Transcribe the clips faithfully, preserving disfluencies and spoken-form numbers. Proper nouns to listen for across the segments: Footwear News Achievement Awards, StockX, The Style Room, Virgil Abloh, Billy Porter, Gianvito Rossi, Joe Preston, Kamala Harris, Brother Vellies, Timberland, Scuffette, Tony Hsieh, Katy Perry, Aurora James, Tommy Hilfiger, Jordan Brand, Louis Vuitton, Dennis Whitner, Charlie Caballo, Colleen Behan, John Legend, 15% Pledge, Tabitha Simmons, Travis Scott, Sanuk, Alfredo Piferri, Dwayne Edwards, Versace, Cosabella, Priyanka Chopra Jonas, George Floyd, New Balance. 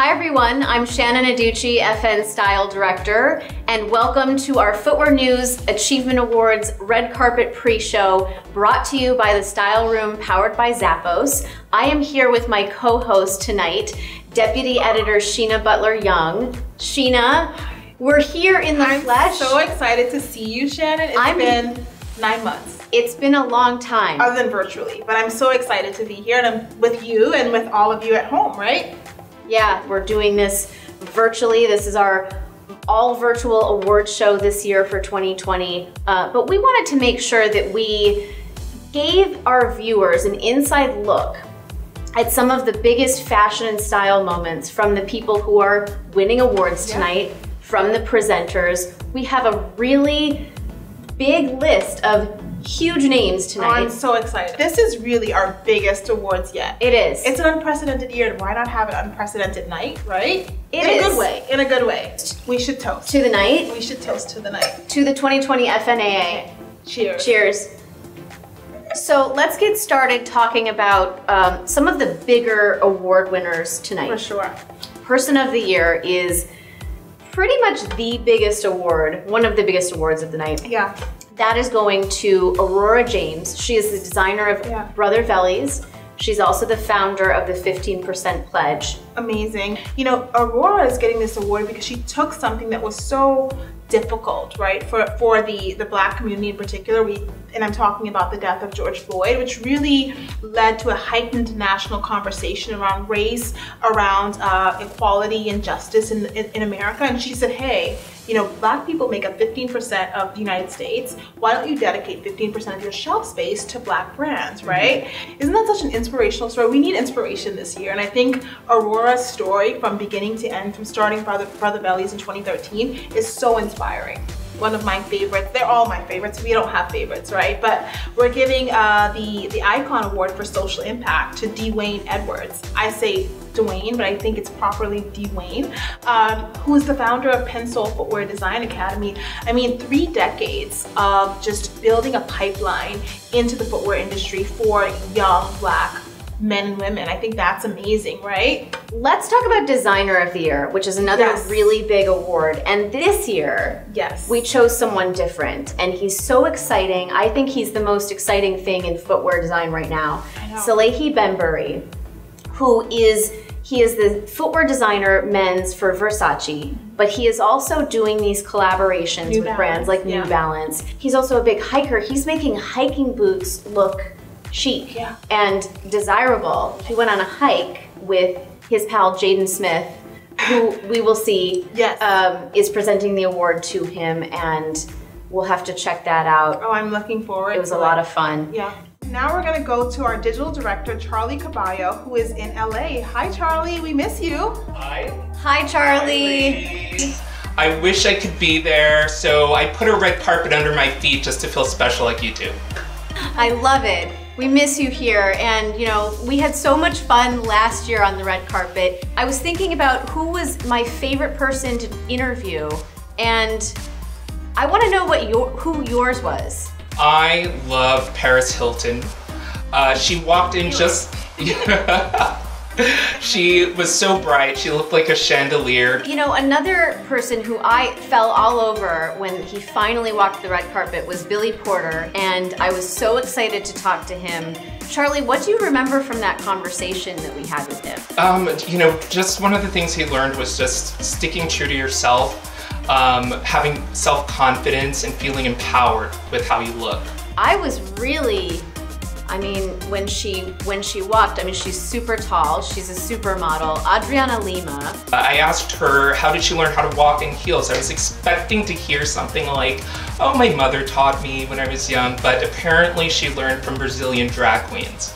Hi everyone, I'm Shannon Aducci, F N Style Director, and welcome to our Footwear News Achievement Awards Red Carpet Pre-Show, brought to you by The Style Room, powered by Zappos. I am here with my co-host tonight, Deputy Editor Sheena Butler-Young. Sheena, we're here in the I'm flesh. I'm so excited to see you, Shannon. It's I'm been nine months. It's been a long time. Other than virtually, but I'm so excited to be here and I'm with you and with all of you at home, right? Yeah, we're doing this virtually. This is our all virtual award show this year for twenty twenty. Uh, but we wanted to make sure that we gave our viewers an inside look at some of the biggest fashion and style moments from the people who are winning awards tonight, yeah. From the presenters. We have a really big list of huge names tonight. Oh, I'm so excited. This is really our biggest awards yet. It is. It's an unprecedented year, and why not have an unprecedented night, right? It in is. In a good way. In a good way. We should toast. To the night? We should toast to the night. To the twenty twenty F N A A. Cheers. Cheers. So let's get started talking about um, some of the bigger award winners tonight. For sure. Person of the Year is pretty much the biggest award, one of the biggest awards of the night. Yeah. That is going to Aurora James. She is the designer of yeah. Brother Vellies. She's also the founder of the fifteen percent Pledge. Amazing. You know, Aurora is getting this award because she took something that was so difficult, right? For for the, the black community in particular, we, and I'm talking about the death of George Floyd, which really led to a heightened national conversation around race, around uh, equality and justice in, in, in America. And she said, hey, you know, black people make up fifteen percent of the United States. Why don't you dedicate fifteen percent of your shelf space to black brands, right? Mm-hmm. Isn't that such an inspirational story? We need inspiration this year. And I think Aurora's story from beginning to end, from starting Brother, Brother Vellies in twenty thirteen, is so inspiring. One of my favorites. They're all my favorites. We don't have favorites, right? But we're giving uh, the, the Icon Award for Social Impact to Dwayne Edwards. I say Dwayne, but I think it's properly Dwayne, um, who is the founder of Pensole Footwear Design Academy. I mean, three decades of just building a pipeline into the footwear industry for young black men and women. I think that's amazing, right? Let's talk about Designer of the Year, which is another yes. really big award. And this year, yes, we chose someone different. And he's so exciting. I think he's the most exciting thing in footwear design right now. Salehi Benbury, who is, he is the footwear designer men's for Versace, but he is also doing these collaborations New with Balance. brands like yeah. New Balance. He's also a big hiker. He's making hiking boots look chic yeah. and desirable. He went on a hike with his pal Jaden Smith, who we will see yes. um, is presenting the award to him, and we'll have to check that out. Oh, I'm looking forward. It was to a it. lot of fun. Yeah. Now we're gonna go to our digital director, Charlie Caballo, who is in L A. Hi, Charlie. We miss you. Hi. Hi, Charlie. Hi, I wish I could be there, so I put a red carpet under my feet just to feel special like you do. I love it. We miss you here, and you know, we had so much fun last year on the red carpet. I was thinking about who was my favorite person to interview, and I want to know what your, who yours was. I love Paris Hilton. Uh, she walked in just, she was so bright, she looked like a chandelier. You know, another person who I fell all over when he finally walked the red carpet was Billy Porter, and I was so excited to talk to him. Charlie, what do you remember from that conversation that we had with him? Um, you know, just one of the things he learned was just sticking true to yourself, um, having self-confidence and feeling empowered with how you look. I was really I mean, when she when she walked, I mean, she's super tall. She's a supermodel, Adriana Lima. I asked her, how did she learn how to walk in heels? I was expecting to hear something like, oh, my mother taught me when I was young, but apparently she learned from Brazilian drag queens.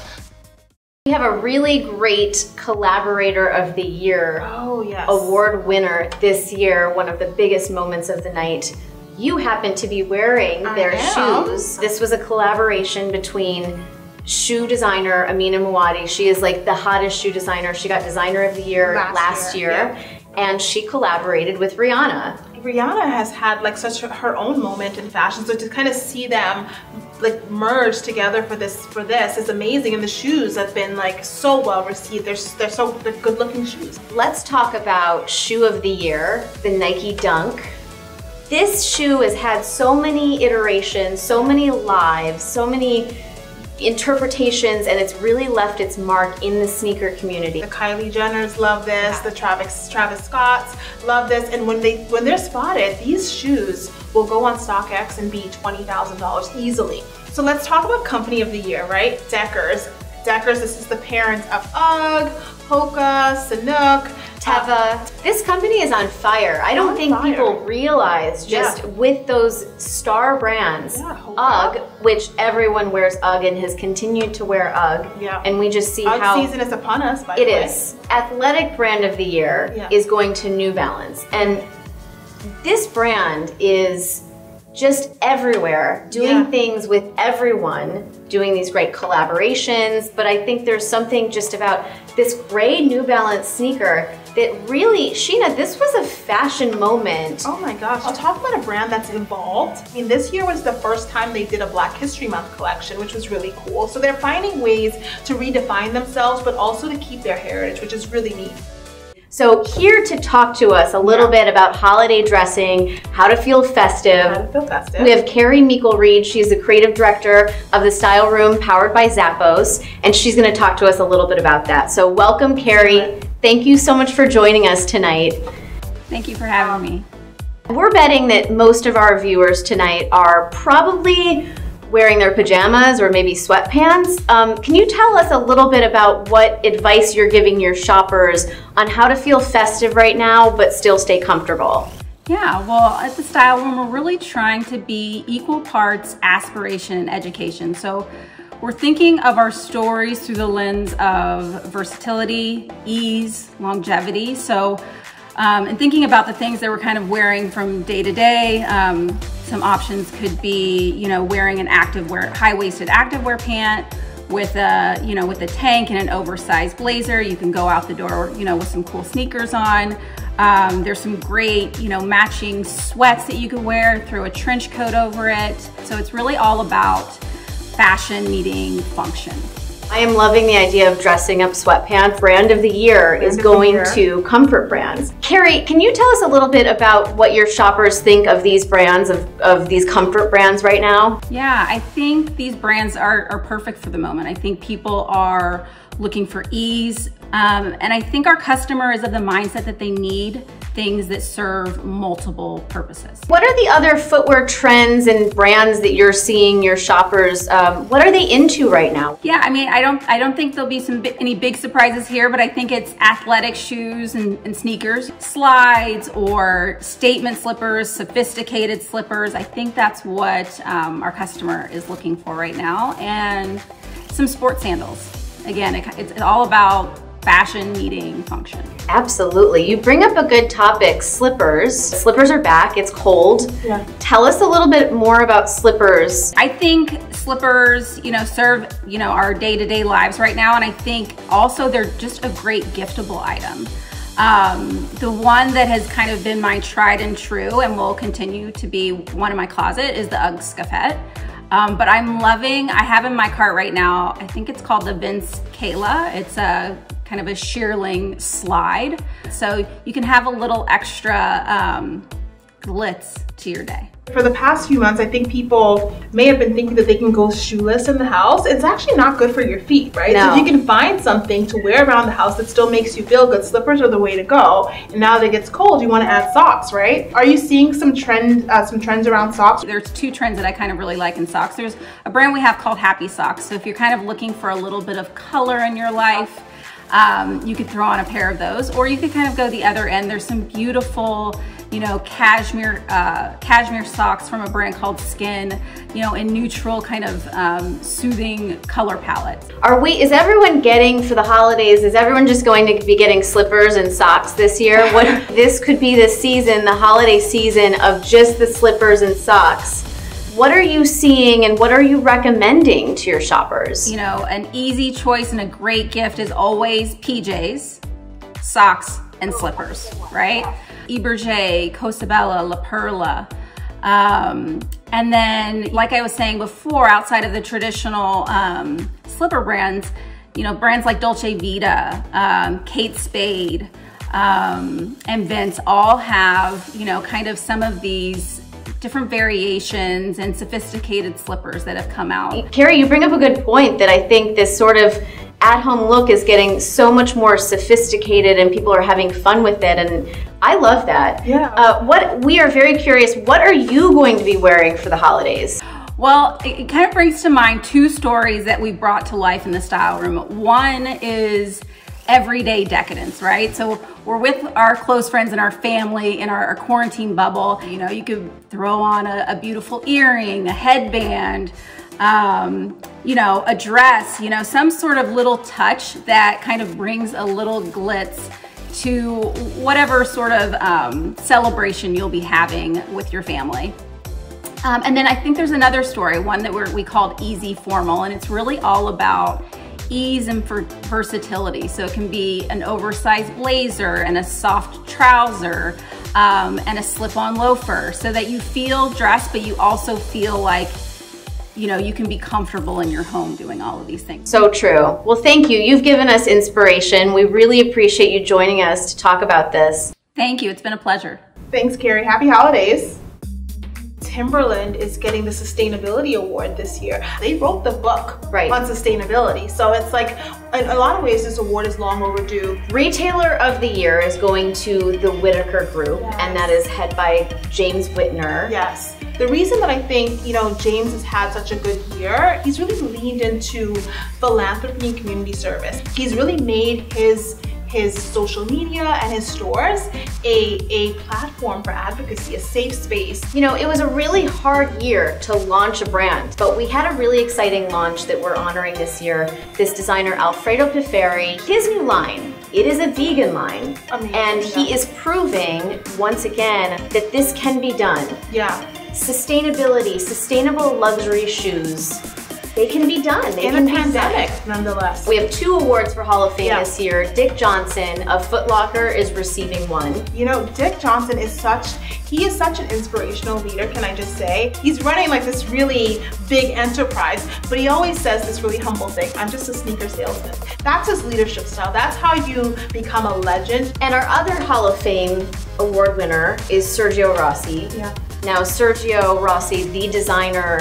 We have a really great Collaborator of the Year oh, yes. award winner this year, one of the biggest moments of the night. You happen to be wearing their shoes. This was a collaboration between shoe designer Amina Muaddi. She is like the hottest shoe designer. She got Designer of the Year last, last year, year yeah. and she collaborated with Rihanna. Rihanna has had like such her own moment in fashion, so to kind of see them like merge together for this for this is amazing, and the shoes have been like so well received. They're, they're so they're good looking shoes. Let's talk about shoe of the year, the Nike Dunk. This shoe has had so many iterations, so many lives, so many interpretations, and it's really left its mark in the sneaker community. The Kylie Jenners love this, the Travis Travis Scotts love this, and when they when they're spotted, these shoes will go on StockX and be twenty thousand dollars easily. So let's talk about company of the year, right? Deckers. Deckers, this is the parents of UGG, Hoka, Sanuk, Teva. This company is on fire. I don't on think fire. people realize just yeah. with those star brands, yeah, UGG, which everyone wears UGG and has continued to wear UGG, yeah. and we just see UGG how- UGG season is upon us, by the way. It is. Athletic brand of the year yeah. is going to New Balance. And this brand is just everywhere, doing yeah. things with everyone, doing these great collaborations, but I think there's something just about this gray New Balance sneaker that really, Sheena, this was a fashion moment. Oh my gosh, I'll talk about a brand that's involved. I mean, this year was the first time they did a Black History Month collection, which was really cool. So they're finding ways to redefine themselves, but also to keep their heritage, which is really neat. So here to talk to us a little yeah. bit about holiday dressing, how to feel festive. How to feel festive. We have Carrie Meikle-Reid. She's the creative director of The Style Room, powered by Zappos, and she's going to talk to us a little bit about that. So welcome, Carrie. Thank you so much for joining us tonight. Thank you for having me. We're betting that most of our viewers tonight are probably wearing their pajamas or maybe sweatpants. Um, can you tell us a little bit about what advice you're giving your shoppers on how to feel festive right now but still stay comfortable? Yeah, well, at The Style Room, we're really trying to be equal parts aspiration and education. So we're thinking of our stories through the lens of versatility, ease, longevity. So, um, and thinking about the things that we're kind of wearing from day to day, um, some options could be, you know, wearing an active wear, high-waisted activewear pant with a, you know, with a tank and an oversized blazer. You can go out the door, you know, with some cool sneakers on. Um, there's some great, you know, matching sweats that you can wear, throw a trench coat over it. So it's really all about fashion meeting function. I am loving the idea of dressing up sweatpants. Brand of the year is going to comfort brands. Carrie, can you tell us a little bit about what your shoppers think of these brands, of, of these comfort brands right now? Yeah, I think these brands are, are perfect for the moment. I think people are looking for ease. Um, and I think our customer is of the mindset that they need things that serve multiple purposes. What are the other footwear trends and brands that you're seeing your shoppers, um, what are they into right now? Yeah, I mean, I don't I don't think there'll be some any big surprises here, but I think it's athletic shoes and, and sneakers, slides or statement slippers, sophisticated slippers. I think that's what um, our customer is looking for right now, and some sports sandals. Again, it, it's all about fashion meeting function. Absolutely. You bring up a good topic, slippers. Slippers are back, it's cold. Yeah. Tell us a little bit more about slippers. I think slippers, you know, serve, you know, our day-to-day lives right now, and I think also they're just a great giftable item. Um, the one that has kind of been my tried and true and will continue to be one in my closet is the UGG Scuffette. Um, but I'm loving, I have in my cart right now, I think it's called the Vince Kayla. It's a kind of a shearling slide. So you can have a little extra um, glitz to your day. For the past few months, I think people may have been thinking that they can go shoeless in the house. It's actually not good for your feet, right? No. So if you can find something to wear around the house that still makes you feel good, slippers are the way to go. And now that it gets cold, you want to add socks, right? Are you seeing some trend, uh, some trends around socks? There's two trends that I kind of really like in socks. There's a brand we have called Happy Socks. So if you're kind of looking for a little bit of color in your life, Um, you could throw on a pair of those, or you could kind of go the other end. There's some beautiful, you know, cashmere uh, cashmere socks from a brand called Skin, you know, in neutral kind of um, soothing color palettes. Are we, is everyone getting, for the holidays, is everyone just going to be getting slippers and socks this year? What, this could be the season, the holiday season of just the slippers and socks. What are you seeing and what are you recommending to your shoppers? You know, an easy choice and a great gift is always P Js, socks, and slippers, right? Eberge, Cosabella, La Perla. Um, and then, like I was saying before, outside of the traditional um, slipper brands, you know, brands like Dolce Vita, um, Kate Spade, um, and Vince all have, you know, kind of some of these different variations and sophisticated slippers that have come out. Carrie, you bring up a good point that I think this sort of at-home look is getting so much more sophisticated and people are having fun with it, and I love that. Yeah. Uh, what we are very curious, what are you going to be wearing for the holidays? Well, it kind of brings to mind two stories that we brought to life in the Style Room. One is everyday decadence, right? So we're with our close friends and our family in our, our quarantine bubble. You know, you could throw on a, a beautiful earring, a headband, um, you know, a dress, you know, some sort of little touch that kind of brings a little glitz to whatever sort of um, celebration you'll be having with your family. Um, and then I think there's another story, one that we're, we called Easy Formal, and it's really all about ease and for versatility. So it can be an oversized blazer and a soft trouser um, and a slip-on loafer, so that you feel dressed, but you also feel like, you know, you can be comfortable in your home doing all of these things. So true. Well, thank you. You've given us inspiration. We really appreciate you joining us to talk about this. Thank you. It's been a pleasure. Thanks, Carrie. Happy holidays. Timberland is getting the Sustainability Award this year. They wrote the book right. on sustainability. So it's like, in a lot of ways, this award is long overdue. Retailer of the Year is going to the Whitaker Group, yes. and that is head by James Whitner. Yes. The reason that I think, you know, James has had such a good year, he's really leaned into philanthropy and community service. He's really made his his social media and his stores a, a platform for advocacy, a safe space. You know, it was a really hard year to launch a brand, but we had a really exciting launch that we're honoring this year. This designer, Alfredo Piferri, his new line, it is a vegan line. Amazing. And he yeah. is proving, once again, that this can be done. Yeah. Sustainability, sustainable luxury shoes. They can be done. They in can a pandemic, be done. Nonetheless. We have two awards for Hall of Fame yeah. this year. Dick Johnson of Foot Locker is receiving one. You know, Dick Johnson is such, he is such an inspirational leader, can I just say? He's running like this really big enterprise, but he always says this really humble thing, I'm just a sneaker salesman. That's his leadership style. That's how you become a legend. And our other Hall of Fame award winner is Sergio Rossi. Yeah. Now, Sergio Rossi, the designer,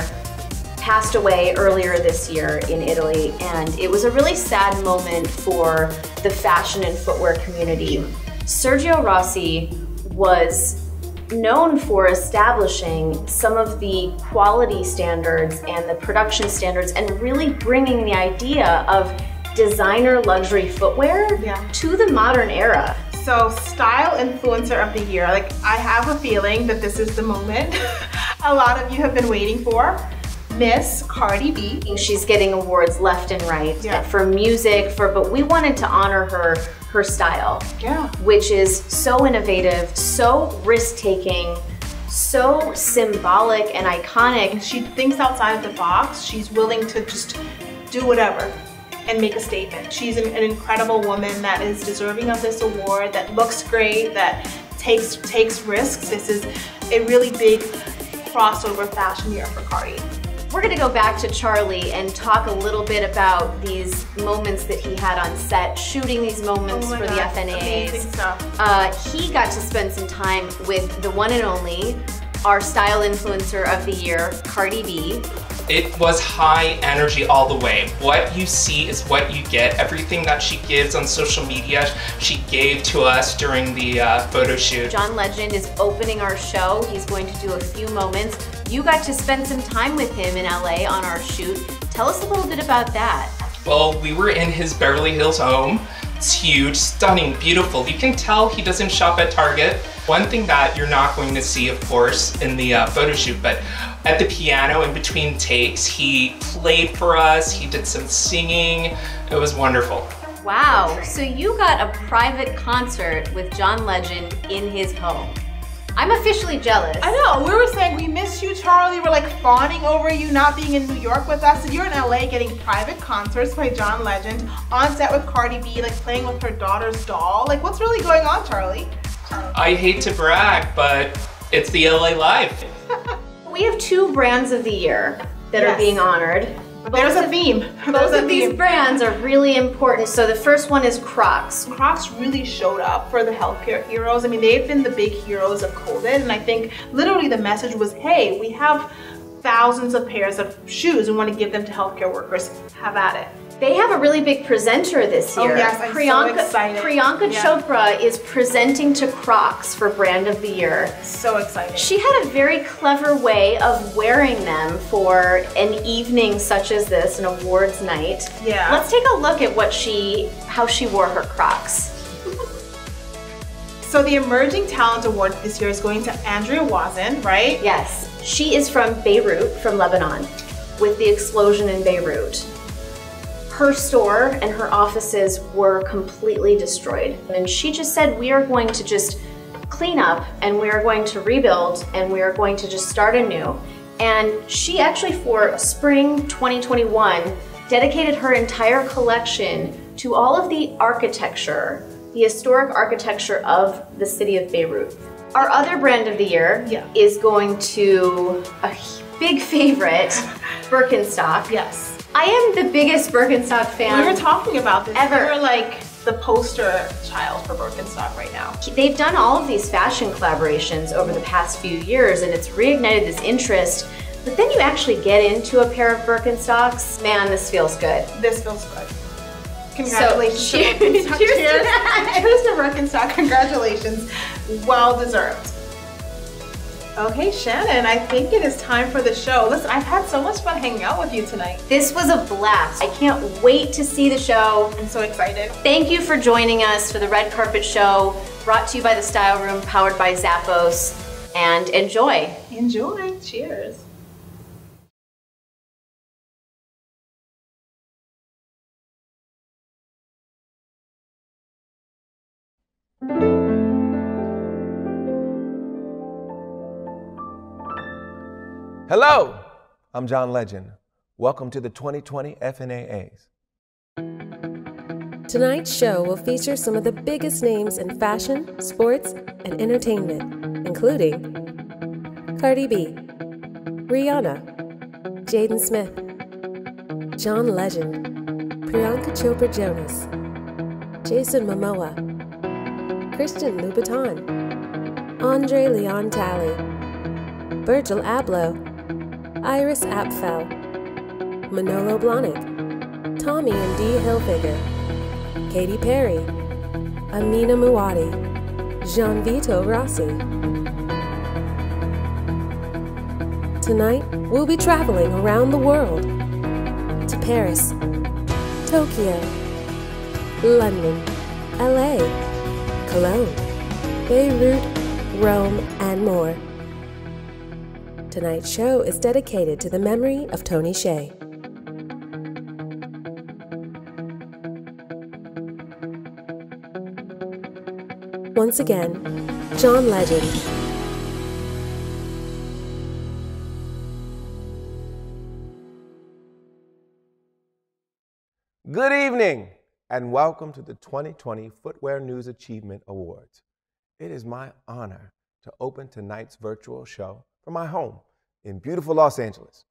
passed away earlier this year in Italy, and it was a really sad moment for the fashion and footwear community. Sergio Rossi was known for establishing some of the quality standards and the production standards and really bringing the idea of designer luxury footwear yeah. to the modern era. So, Style Influencer of the Year. Like, I have a feeling that this is the moment a lot of you have been waiting for. Miss Cardi B. She's getting awards left and right yeah. for music, for but we wanted to honor her her style, yeah. which is so innovative, so risk-taking, so symbolic and iconic. And she thinks outside of the box. She's willing to just do whatever and make a statement. She's an, an incredible woman that is deserving of this award, that looks great, that takes takes risks. This is a really big crossover fashion year for Cardi. We're gonna go back to Charlie and talk a little bit about these moments that he had on set, shooting these moments oh for God, the F N As. Amazing stuff. Uh, he got to spend some time with the one and only, our Style Influencer of the Year, Cardi B. It was high energy all the way. What you see is what you get. Everything that she gives on social media, she gave to us during the uh, photo shoot. John Legend is opening our show. He's going to do a few moments. You got to spend some time with him in L A on our shoot. Tell us a little bit about that. Well, we were in his Beverly Hills home. It's huge, stunning, beautiful. You can tell he doesn't shop at Target. One thing that you're not going to see, of course, in the uh, photo shoot, but at the piano in between takes, he played for us, he did some singing. It was wonderful. Wow, so you got a private concert with John Legend in his home. I'm officially jealous. I know, we were saying we miss you, Charlie. We're like fawning over you not being in New York with us. And you're in L A getting private concerts by John Legend, on set with Cardi B, like playing with her daughter's doll. Like, what's really going on, Charlie? I hate to brag, but it's the L A life. We have two brands of the year that yes. are being honored. Both There's of, a theme. Both There's of a these theme. brands are really important. So the first one is Crocs. Crocs really showed up for the healthcare heroes. I mean, they've been the big heroes of COVID, and I think literally the message was, hey, we have thousands of pairs of shoes and want to give them to healthcare workers. Have at it. They have a really big presenter this year. Oh yes, I'm Priyanka, so excited. Priyanka yeah. Chopra is presenting to Crocs for Brand of the Year. So excited. She had a very clever way of wearing them for an evening such as this, an awards night. Yeah. Let's take a look at what she, how she wore her Crocs. So the Emerging Talent Award this year is going to Andrea Wazin, right? Yes. She is from Beirut, from Lebanon, with the explosion in Beirut. Her store and her offices were completely destroyed. And she just said, we are going to just clean up and we are going to rebuild and we are going to just start anew. And she actually, for spring twenty twenty-one, dedicated her entire collection to all of the architecture, the historic architecture of the city of Beirut. Our other brand of the year yeah. is going to a big favorite, Birkenstock. Yes. I am the biggest Birkenstock fan. We were talking about this. Ever. They're like the poster child for Birkenstock right now. They've done all of these fashion collaborations over the past few years and it's reignited this interest. But then you actually get into a pair of Birkenstocks. Man, this feels good. This feels good. Congratulations so, cheers, to Birkenstock. Cheers, cheers. Cheers to Birkenstock. Congratulations. Well deserved. Okay, Shannon, I think it is time for the show. Listen, I've had so much fun hanging out with you tonight. This was a blast. I can't wait to see the show. I'm so excited. Thank you for joining us for the Red Carpet Show, brought to you by The Style Room, powered by Zappos, and enjoy. Enjoy. Cheers. Hello, I'm John Legend. Welcome to the twenty twenty F N A As. Tonight's show will feature some of the biggest names in fashion, sports, and entertainment, including Cardi B, Rihanna, Jaden Smith, John Legend, Priyanka Chopra Jonas, Jason Momoa, Christian Louboutin, Andre Leon Talley, Virgil Abloh, Iris Apfel, Manolo Blahnik, Tommy and Dee Hilfiger, Katy Perry, Amina Muaddi, John Vito Rossi. Tonight, we'll be traveling around the world to Paris, Tokyo, London, L A, Cologne, Beirut, Rome, and more. Tonight's show is dedicated to the memory of Tony Hsieh. Once again, John Legend. Good evening, and welcome to the twenty twenty Footwear News Achievement Awards. It is my honor to open tonight's virtual show from my home in beautiful Los Angeles.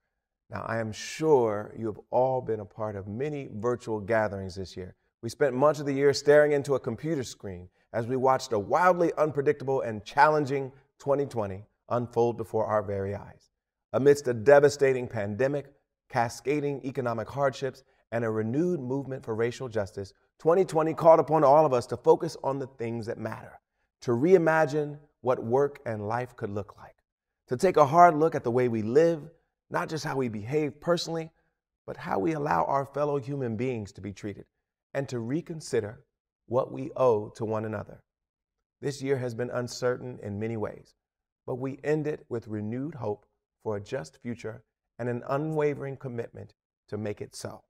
Now, I am sure you have all been a part of many virtual gatherings this year. We spent much of the year staring into a computer screen as we watched a wildly unpredictable and challenging twenty twenty unfold before our very eyes. Amidst a devastating pandemic, cascading economic hardships, and a renewed movement for racial justice, twenty twenty called upon all of us to focus on the things that matter, to reimagine what work and life could look like, to take a hard look at the way we live, not just how we behave personally, but how we allow our fellow human beings to be treated, and to reconsider what we owe to one another. This year has been uncertain in many ways, but we end it with renewed hope for a just future and an unwavering commitment to make it so.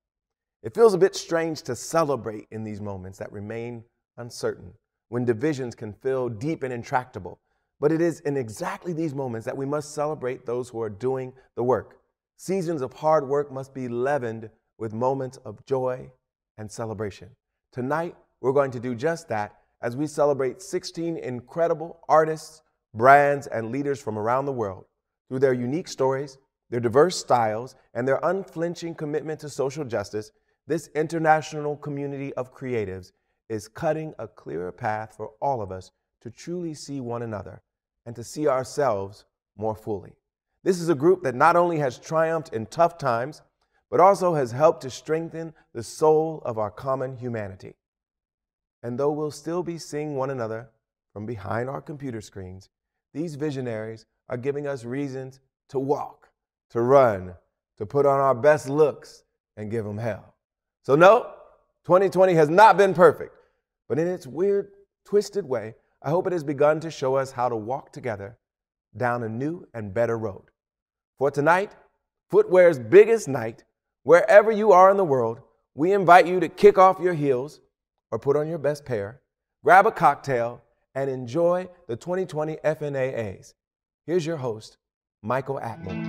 It feels a bit strange to celebrate in these moments that remain uncertain, when divisions can feel deep and intractable. But it is in exactly these moments that we must celebrate those who are doing the work. Seasons of hard work must be leavened with moments of joy and celebration. Tonight, we're going to do just that as we celebrate sixteen incredible artists, brands, and leaders from around the world through their unique stories, their diverse styles, and their unflinching commitment to social justice. This international community of creatives is cutting a clearer path for all of us to truly see one another and to see ourselves more fully. This is a group that not only has triumphed in tough times, but also has helped to strengthen the soul of our common humanity. And though we'll still be seeing one another from behind our computer screens, these visionaries are giving us reasons to walk, to run, to put on our best looks and give them hell. So no, twenty twenty has not been perfect, but in its weird, twisted way, I hope it has begun to show us how to walk together down a new and better road. For tonight, footwear's biggest night, wherever you are in the world, we invite you to kick off your heels or put on your best pair, grab a cocktail, and enjoy the twenty twenty F N A As. Here's your host, Michael Atmore.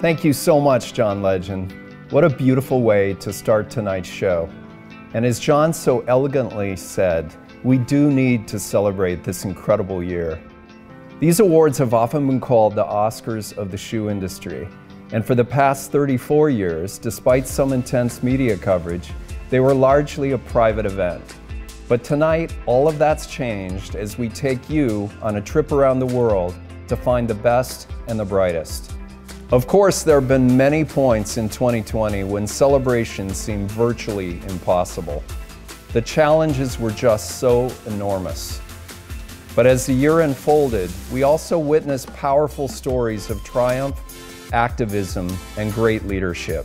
Thank you so much, John Legend. What a beautiful way to start tonight's show. And as John so elegantly said, we do need to celebrate this incredible year. These awards have often been called the Oscars of the shoe industry. And for the past thirty-four years, despite some intense media coverage, they were largely a private event. But tonight, all of that's changed as we take you on a trip around the world to find the best and the brightest. Of course, there have been many points in twenty twenty when celebrations seemed virtually impossible. The challenges were just so enormous. But as the year unfolded, we also witnessed powerful stories of triumph, activism, and great leadership.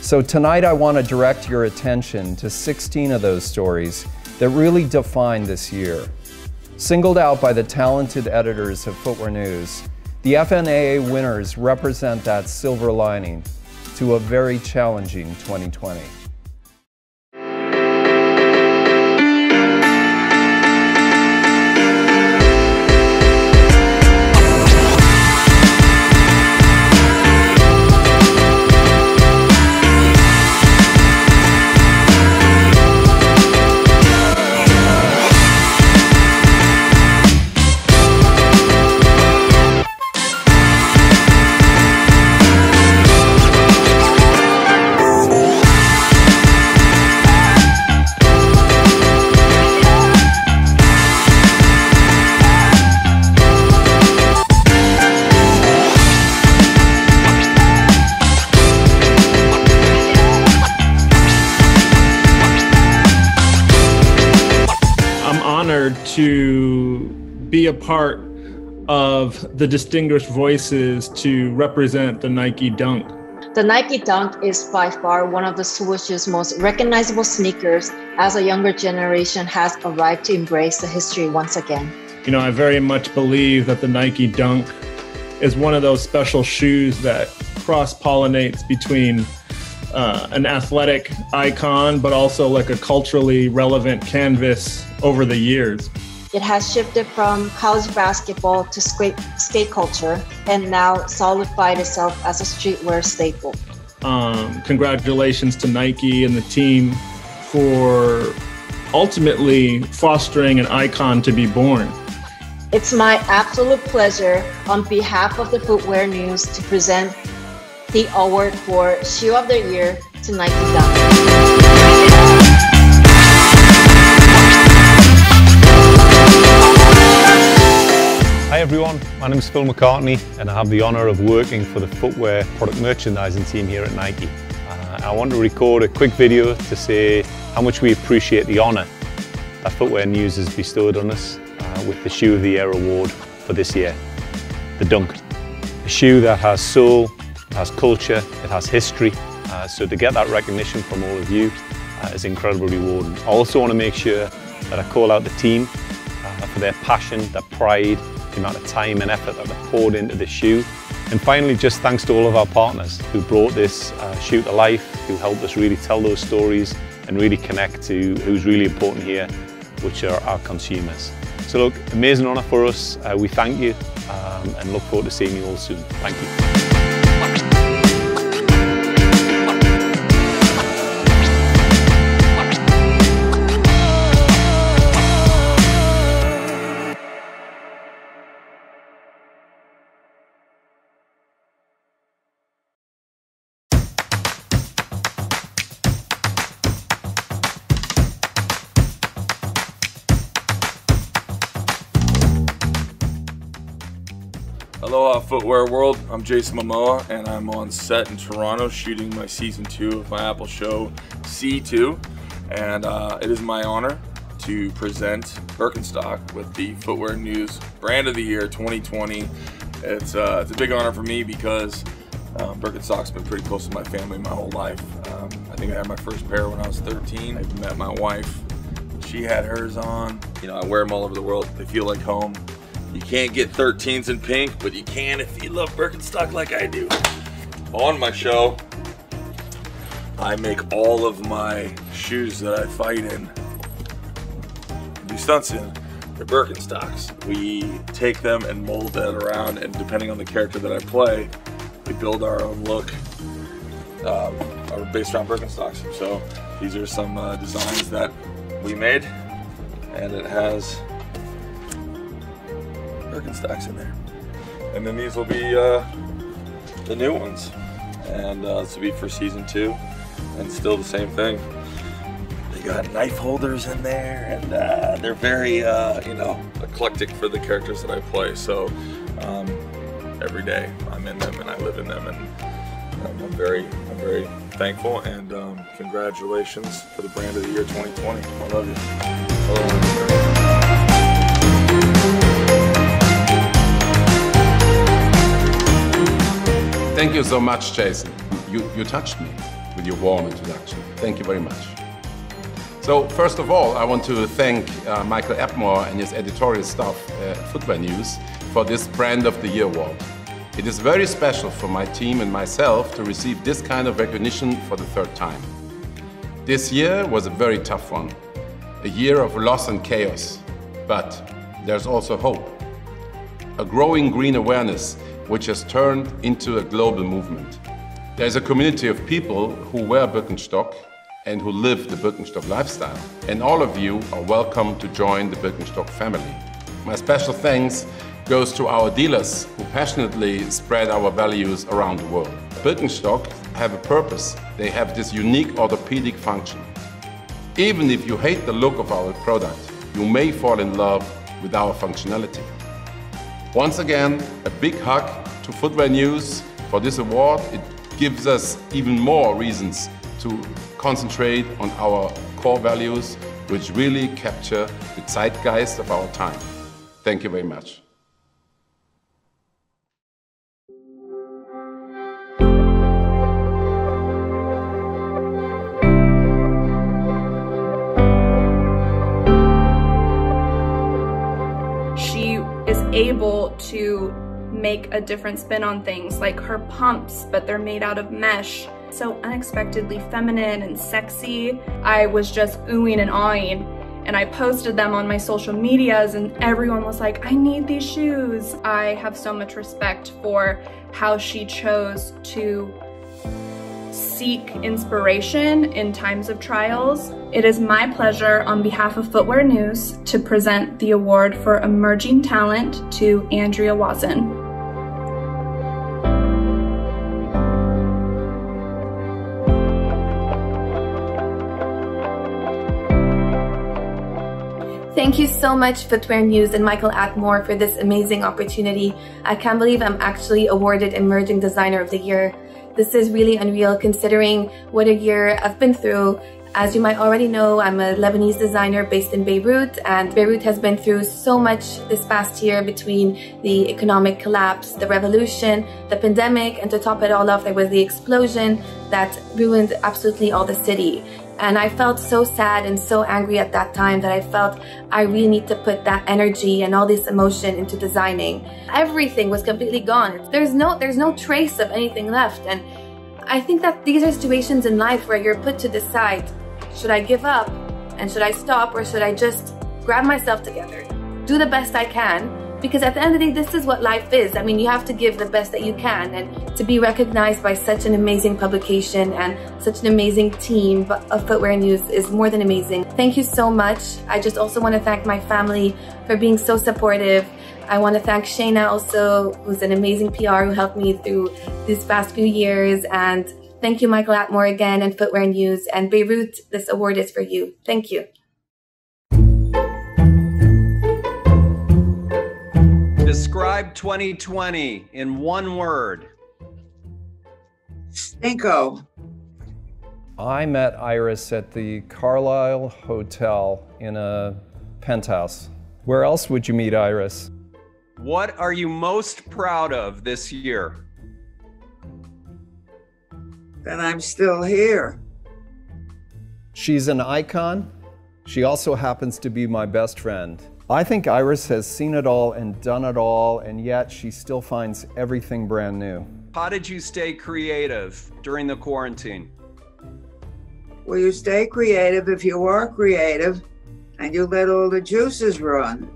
So tonight I want to direct your attention to sixteen of those stories that really defined this year. Singled out by the talented editors of Footwear News, the F N A A winners represent that silver lining to a very challenging twenty twenty. To be a part of the distinguished voices to represent the Nike Dunk. The Nike Dunk is by far one of the swoosh's most recognizable sneakers as a younger generation has arrived to embrace the history once again. You know, I very much believe that the Nike Dunk is one of those special shoes that cross-pollinates between Uh, an athletic icon, but also like a culturally relevant canvas over the years. It has shifted from college basketball to skate culture and now solidified itself as a streetwear staple. Um, congratulations to Nike and the team for ultimately fostering an icon to be born. It's my absolute pleasure on behalf of the Footwear News to present the award for Shoe of the Year to Nike Dunk. Hi everyone, my name is Phil McCartney and I have the honour of working for the footwear product merchandising team here at Nike. Uh, I want to record a quick video to say how much we appreciate the honour that Footwear News has bestowed on us uh, with the Shoe of the Year award for this year, the Dunk. A shoe that has soul, it has culture, it has history, uh, so to get that recognition from all of you uh, is incredibly rewarding. I also want to make sure that I call out the team uh, for their passion, their pride, the amount of time and effort that they poured into this shoe. And finally, just thanks to all of our partners who brought this uh, shoe to life, who helped us really tell those stories and really connect to who's really important here, which are our consumers. So look, amazing honour for us, uh, we thank you um, and look forward to seeing you all soon. Thank you. Aloha Footwear World, I'm Jason Momoa and I'm on set in Toronto shooting my season two of my Apple show C two, and uh, it is my honor to present Birkenstock with the Footwear News Brand of the Year twenty twenty. It's, uh, it's a big honor for me because uh, Birkenstock's been pretty close to my family my whole life. Um, I think I had my first pair when I was thirteen. I met my wife, she had hers on. You know, I wear them all over the world, they feel like home. You can't get thirteens in pink, but you can if you love Birkenstock like I do. On my show, I make all of my shoes that I fight in, do stunts in, they're Birkenstocks. We take them and mold that around, and depending on the character that I play, we build our own look um, based around Birkenstocks. So these are some uh, designs that we made, and it has Birkenstocks in there. And then these will be uh, the new ones. And uh, this will be for season two. And still the same thing. They got knife holders in there, and uh, they're very, uh, you know, eclectic for the characters that I play. So um, every day I'm in them and I live in them, and um, I'm very, I'm very thankful. And um, congratulations for the Brand of the Year twenty twenty. I love you. Oh, thank you so much, Jason. You, you touched me with your warm introduction. Thank you very much. So first of all, I want to thank uh, Michael Atmore and his editorial staff at Footwear News for this Brand of the Year award. It is very special for my team and myself to receive this kind of recognition for the third time. This year was a very tough one, a year of loss and chaos, but there's also hope. A growing green awareness which has turned into a global movement. There's a community of people who wear Birkenstock and who live the Birkenstock lifestyle. And all of you are welcome to join the Birkenstock family. My special thanks goes to our dealers who passionately spread our values around the world. Birkenstock have a purpose. They have this unique orthopedic function. Even if you hate the look of our product, you may fall in love with our functionality. Once again, a big hug to Footwear News for this award. It gives us even more reasons to concentrate on our core values, which really capture the zeitgeist of our time. Thank you very much. Able to make a different spin on things, like her pumps, but they're made out of mesh. So unexpectedly feminine and sexy. I was just oohing and aahing, and I posted them on my social medias, and everyone was like, I need these shoes. I have so much respect for how she chose to seek inspiration in times of trials. It is my pleasure on behalf of Footwear News to present the award for Emerging Talent to Andrea Wazin. Thank you so much, Footwear News and Michael Atmore, for this amazing opportunity. I can't believe I'm actually awarded Emerging Designer of the Year. This is really unreal considering what a year I've been through. As you might already know, I'm a Lebanese designer based in Beirut, and Beirut has been through so much this past year between the economic collapse, the revolution, the pandemic, and to top it all off, there was the explosion that ruined absolutely all the city. And I felt so sad and so angry at that time that I felt I really need to put that energy and all this emotion into designing. Everything was completely gone. There's no, there's no trace of anything left. And I think that these are situations in life where you're put to decide, should I give up and should I stop, or should I just grab myself together, do the best I can? Because at the end of the day, this is what life is. I mean, you have to give the best that you can, and to be recognized by such an amazing publication and such an amazing team of Footwear News is more than amazing. Thank you so much. I just also want to thank my family for being so supportive. I want to thank Shayna also, who's an amazing P R who helped me through these past few years. And thank you, Michael Atmore, again, and Footwear News. And Beirut, this award is for you. Thank you. Describe twenty twenty in one word. Stinko. I met Iris at the Carlisle Hotel in a penthouse. Where else would you meet Iris? What are you most proud of this year? That I'm still here. She's an icon. She also happens to be my best friend. I think Iris has seen it all and done it all, and yet she still finds everything brand new. How did you stay creative during the quarantine? Well, you stay creative if you are creative, and you let all the juices run.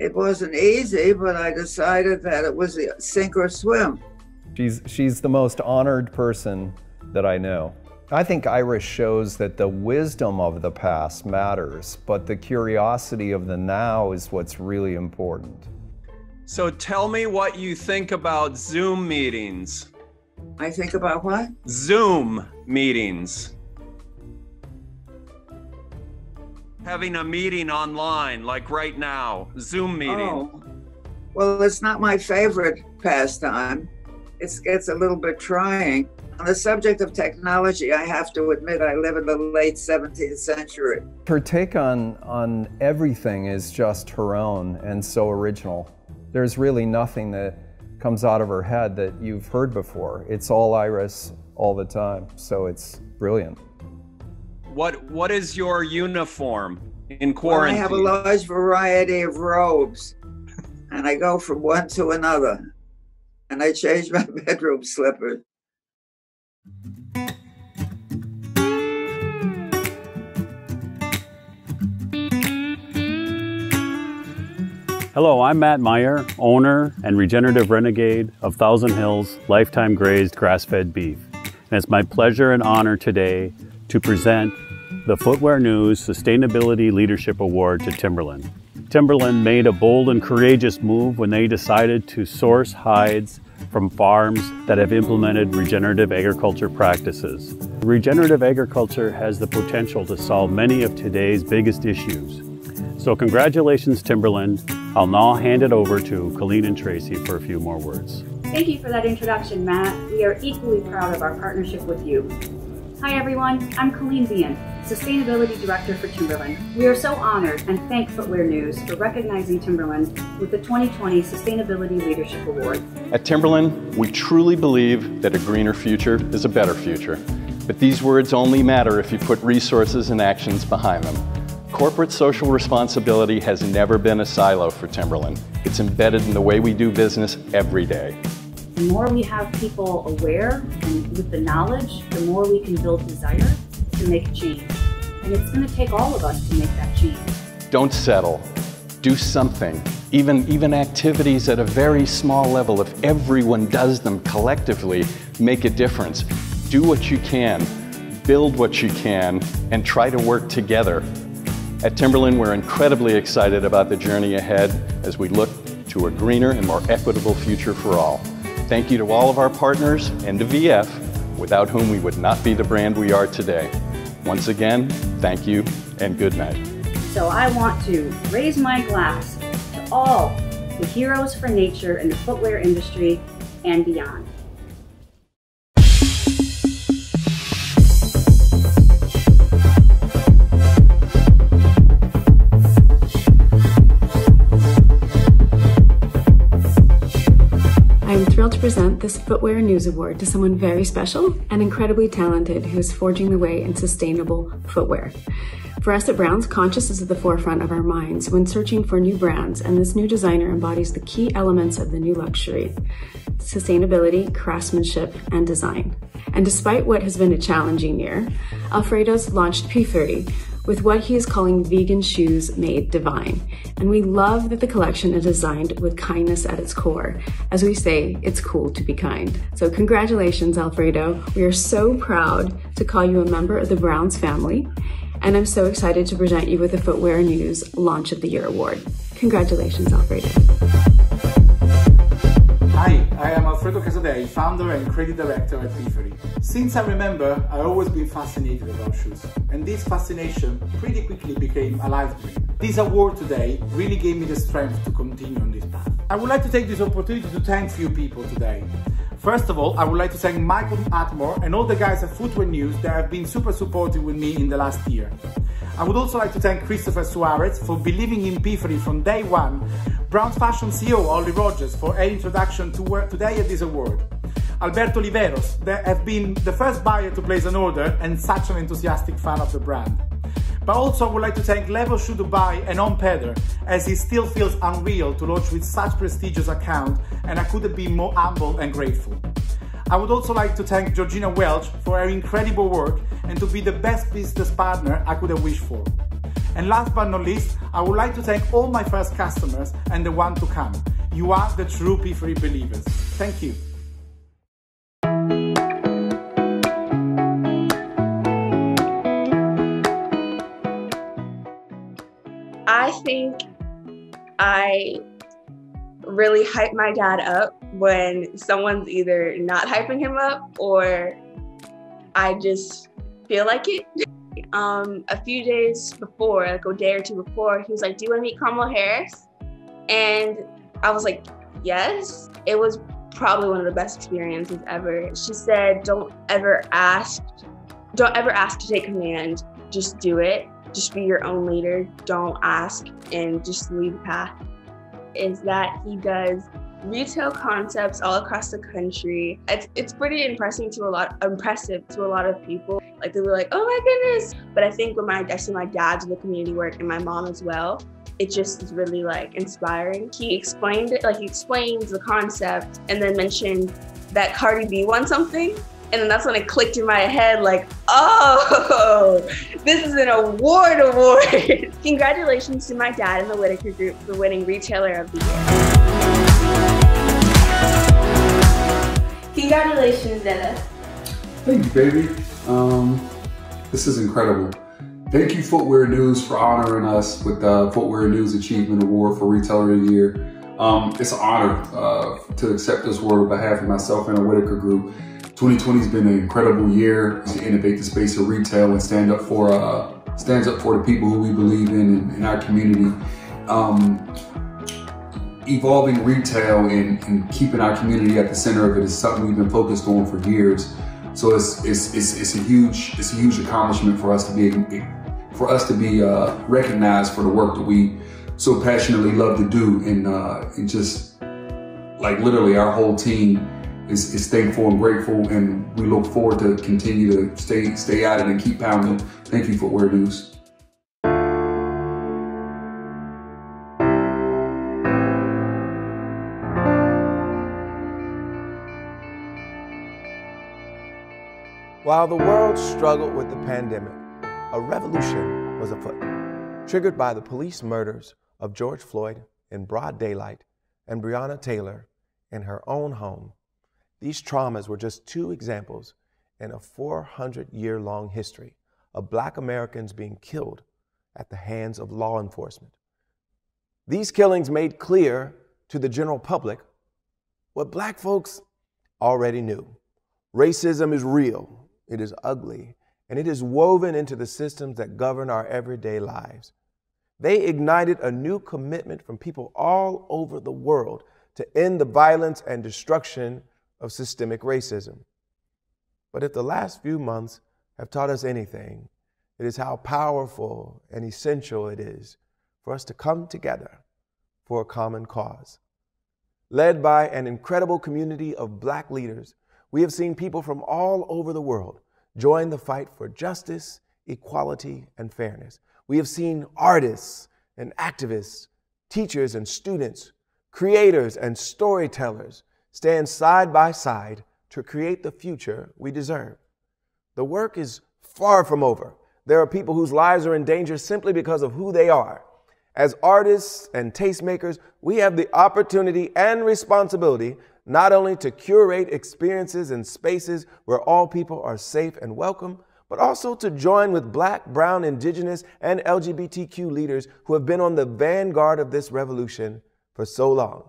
It wasn't easy, but I decided that it was the sink or swim. She's, she's the most honored person that I know. I think Iris shows that the wisdom of the past matters, but the curiosity of the now is what's really important. So tell me what you think about Zoom meetings. I think about what? Zoom meetings. Having a meeting online, like right now, Zoom meeting. Oh. Well, it's not my favorite pastime. It gets a little bit trying. On the subject of technology, I have to admit I live in the late seventeenth century. Her take on, on everything is just her own and so original. There's really nothing that comes out of her head that you've heard before. It's all Iris all the time, so it's brilliant. What, what is your uniform in quarantine? Well, I have a large variety of robes, and I go from one to another, and I change my bedroom slippers. Hello, I'm Matt Meyer, owner and regenerative renegade of Thousand Hills Lifetime Grazed Grass-Fed Beef. And it's my pleasure and honor today to present the Footwear News Sustainability Leadership Award to Timberland. Timberland made a bold and courageous move when they decided to source hides from farms that have implemented regenerative agriculture practices. Regenerative agriculture has the potential to solve many of today's biggest issues. So congratulations, Timberland. I'll now hand it over to Colleen and Tracy for a few more words. Thank you for that introduction, Matt. We are equally proud of our partnership with you. Hi everyone, I'm Colleen Behan, Sustainability Director for Timberland. We are so honored and thank Footwear News for recognizing Timberland with the twenty twenty Sustainability Leadership Award. At Timberland, we truly believe that a greener future is a better future. But these words only matter if you put resources and actions behind them. Corporate social responsibility has never been a silo for Timberland. It's embedded in the way we do business every day. The more we have people aware and with the knowledge, the more we can build desire to make change. And it's going to take all of us to make that change. Don't settle. Do something. Even, even activities at a very small level, if everyone does them collectively, make a difference. Do what you can, build what you can, and try to work together. At Timberland, we're incredibly excited about the journey ahead as we look to a greener and more equitable future for all. Thank you to all of our partners and to V F, without whom we would not be the brand we are today. Once again, thank you and good night. So I want to raise my glass to all the heroes for nature in the footwear industry and beyond. To present this Footwear News Award to someone very special and incredibly talented who is forging the way in sustainable footwear. For us at Browns, conscious is at the forefront of our minds when searching for new brands, and this new designer embodies the key elements of the new luxury: sustainability, craftsmanship, and design. And despite what has been a challenging year, Alfredo's launched Piferri, with what he is calling vegan shoes made divine. And we love that the collection is designed with kindness at its core. As we say, it's cool to be kind. So congratulations, Alfredo. We are so proud to call you a member of the Browns family. And I'm so excited to present you with the Footwear News Launch of the Year Award. Congratulations, Alfredo. Hi, I am Alfredo Casadei, founder and creative director at Piferri. Since I remember, I've always been fascinated about shoes, and this fascination pretty quickly became a life dream. This award today really gave me the strength to continue on this path. I would like to take this opportunity to thank few people today. First of all, I would like to thank Michael Atmore and all the guys at Footwear News that have been super supportive with me in the last year. I would also like to thank Christopher Suarez for believing in Piferri from day one, Brown Fashion C E O Ollie Rogers for her introduction to work today at this award, Alberto Oliveros, that have been the first buyer to place an order and such an enthusiastic fan of the brand. But also I would like to thank Level Shoe Dubai and On Pedder, as it still feels unreal to launch with such prestigious account, and I couldn't be more humble and grateful. I would also like to thank Georgina Welch for her incredible work and to be the best business partner I could have wished for. And last but not least, I would like to thank all my first customers and the one to come. You are the true Piferri believers. Thank you. I think I really hype my dad up when someone's either not hyping him up or I just feel like it. Um, a few days before, like a day or two before, he was like, "Do you want to meet Kamala Harris?" And I was like, "Yes." It was probably one of the best experiences ever. She said, "Don't ever ask, don't ever ask to take command. Just do it. Just be your own leader, don't ask, and just lead the path." Is that he does retail concepts all across the country. It's, it's pretty impressive to a lot, impressive to a lot of people. Like they were like, "Oh my goodness." But I think when my, I see my dad do the community work and my mom as well, it just is really like inspiring. He explained it, like he explains the concept and then mentioned that Cardi B won something. And then that's when it clicked in my head, like, oh, this is an award award. Congratulations to my dad and the Whitaker Group for winning Retailer of the Year. Congratulations, Dennis. Thank you, baby. Um, this is incredible. Thank you, Footwear News, for honoring us with the Footwear News Achievement Award for Retailer of the Year. Um, it's an honor uh, to accept this award on behalf of myself and the Whitaker Group. twenty twenty has been an incredible year to innovate the space of retail and stand up for uh, stands up for the people who we believe in in, in our community. Um, evolving retail and, and keeping our community at the center of it is something we've been focused on for years. So it's it's it's, it's a huge it's a huge accomplishment for us to be for us to be uh, recognized for the work that we so passionately love to do, and uh, and just like literally our whole team Is, is thankful and grateful, and we look forward to continue to stay stay at it and keep pounding. Thank you, Footwear News. While the world struggled with the pandemic, a revolution was afoot, triggered by the police murders of George Floyd in broad daylight and Breonna Taylor in her own home. These traumas were just two examples in a four hundred year long history of Black Americans being killed at the hands of law enforcement. These killings made clear to the general public what Black folks already knew. Racism is real, it is ugly, and it is woven into the systems that govern our everyday lives. They ignited a new commitment from people all over the world to end the violence and destruction of systemic racism. But if the last few months have taught us anything, it is how powerful and essential it is for us to come together for a common cause. Led by an incredible community of Black leaders, we have seen people from all over the world join the fight for justice, equality, and fairness. We have seen artists and activists, teachers and students, creators and storytellers stand side by side to create the future we deserve. The work is far from over. There are people whose lives are in danger simply because of who they are. As artists and tastemakers, we have the opportunity and responsibility not only to curate experiences and spaces where all people are safe and welcome, but also to join with Black, Brown, Indigenous, and L G B T Q leaders who have been on the vanguard of this revolution for so long.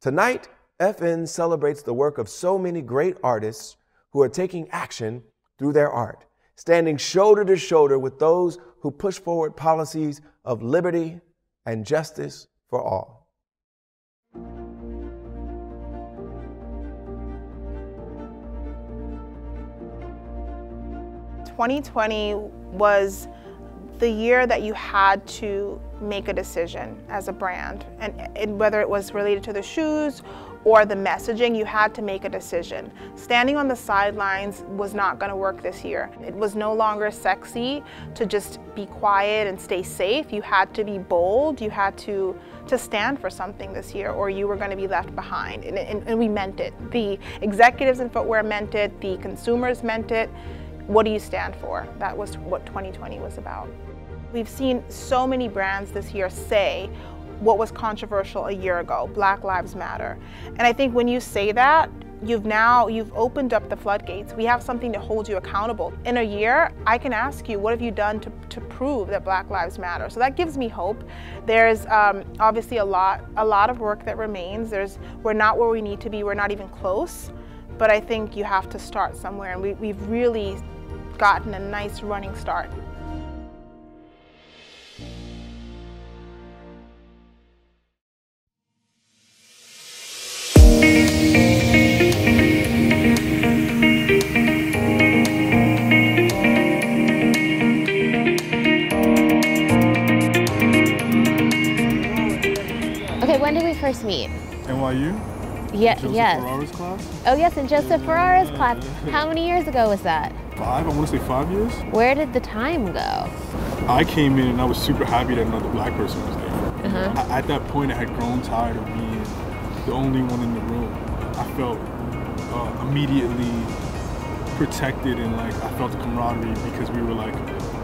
Tonight, F N celebrates the work of so many great artists who are taking action through their art, standing shoulder to shoulder with those who push forward policies of liberty and justice for all. twenty twenty was the year that you had to make a decision as a brand, and, and whether it was related to the shoes or the messaging, you had to make a decision. Standing on the sidelines was not going to work this year. It was no longer sexy to just be quiet and stay safe. You had to be bold. You had to, to stand for something this year, or you were going to be left behind. And, and, and we meant it. The executives in footwear meant it. The consumers meant it. What do you stand for? That was what twenty twenty was about. We've seen so many brands this year say what was controversial a year ago, Black Lives Matter. And I think when you say that, you've now, you've opened up the floodgates. We have something to hold you accountable. In a year, I can ask you, what have you done to, to prove that Black Lives Matter? So that gives me hope. There's um, obviously a lot, a lot of work that remains. There's, we're not where we need to be, we're not even close, but I think you have to start somewhere, and we, we've really gotten a nice running start. First meet? N Y U? Yeah, Joseph yes. Ferrara's class? Oh yes, in Joseph Ferrara's class. How many years ago was that? Five, I want to say five years. Where did the time go? I came in and I was super happy that another black person was there. Uh-huh. I, at that point I had grown tired of being the only one in the room. I felt uh, immediately protected, and like I felt the camaraderie because we were like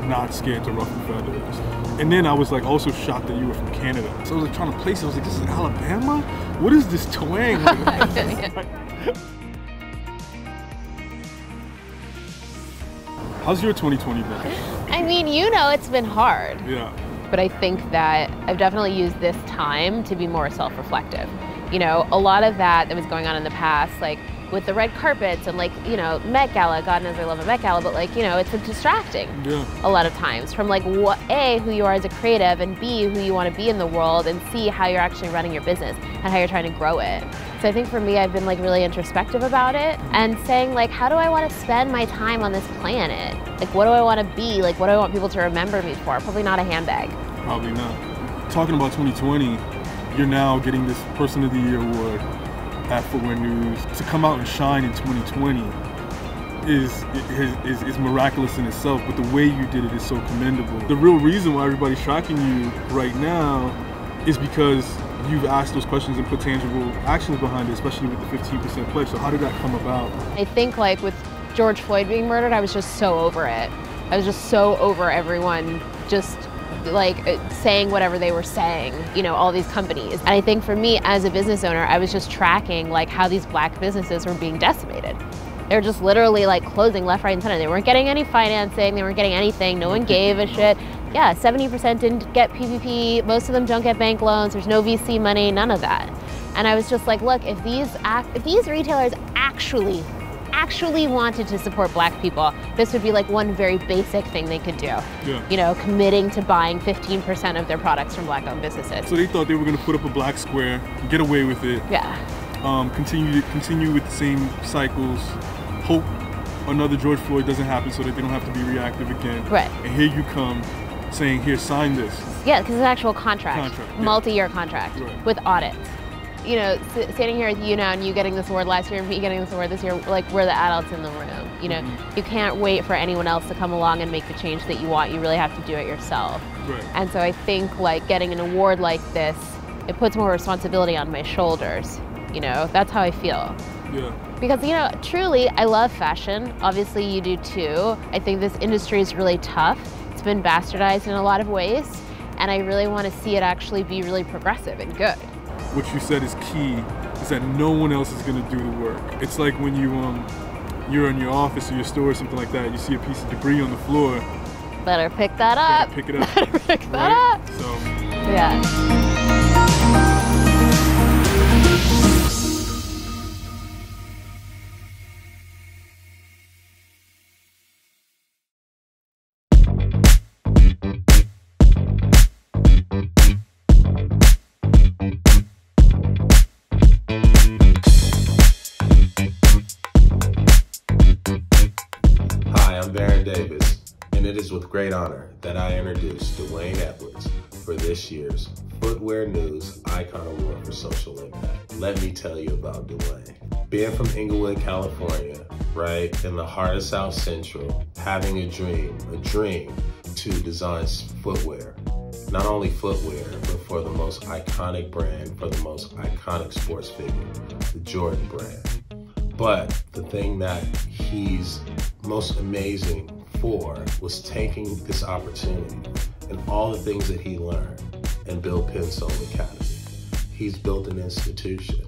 not scared to ruffle feathers. And then I was like also shocked that you were from Canada. So I was like trying to place it. I was like, this is Alabama? What is this twang? How's your twenty twenty been? I mean, you know, it's been hard. Yeah. But I think that I've definitely used this time to be more self-reflective. You know, a lot of that that was going on in the past, like with the red carpets and like, you know, Met Gala, God knows I love a Met Gala, but like, you know, it's a distracting yeah. a lot of times from like what, A, who you are as a creative, and B, who you want to be in the world, and C, how you're actually running your business and how you're trying to grow it. So I think for me, I've been like really introspective about it and saying like, how do I want to spend my time on this planet? Like, what do I want to be? Like, what do I want people to remember me for? Probably not a handbag. Probably not. Talking about twenty twenty, you're now getting this Person of the Year award at Footwear News. To come out and shine in twenty twenty is, is, is miraculous in itself, but the way you did it is so commendable. The real reason why everybody's tracking you right now is because you've asked those questions and put tangible actions behind it, especially with the fifteen percent pledge. So how did that come about? I think like with George Floyd being murdered, I was just so over it. I was just so over everyone just like saying whatever they were saying, you know, all these companies. And I think for me as a business owner, I was just tracking like how these black businesses were being decimated. They were just literally like closing left, right, and center. They weren't getting any financing. They weren't getting anything. No one gave a shit. Yeah, seventy percent didn't get P P P. Most of them don't get bank loans. There's no V C money, none of that. And I was just like, look, if these, if these retailers actually actually wanted to support black people, this would be like one very basic thing they could do. Yeah. You know, committing to buying fifteen percent of their products from black owned businesses. So they thought they were gonna put up a black square, get away with it. Yeah. Um, continue, continue with the same cycles, hope another George Floyd doesn't happen so that they don't have to be reactive again. Right. And here you come saying, here, sign this. Yeah, because it's an actual contract. Contract, yeah. Multi-year contract, right, with audits. You know, standing here with you now and you getting this award last year and me getting this award this year, like we're the adults in the room, you know? Mm-hmm. You can't wait for anyone else to come along and make the change that you want. You really have to do it yourself. Right. And so I think like getting an award like this, it puts more responsibility on my shoulders, you know? That's how I feel. Yeah. Because, you know, truly, I love fashion. Obviously you do too. I think this industry is really tough. It's been bastardized in a lot of ways. And I really want to see it actually be really progressive and good. What you said is key, is that no one else is gonna do the work. It's like when you, um, you're in your office or your store or something like that, you see a piece of debris on the floor. Better pick that up. Pick it up. Better pick right? that up. So. Yeah. Davis, and it is with great honor that I introduce Dwayne Edwards for this year's Footwear News Icon Award for Social Impact. Let me tell you about Dwayne. Being from Inglewood, California, right in the heart of South Central, having a dream, a dream to design footwear. Not only footwear, but for the most iconic brand, for the most iconic sports figure, the Jordan brand. But the thing that he's most amazing for was taking this opportunity and all the things that he learned and built Pensole Academy. He's built an institution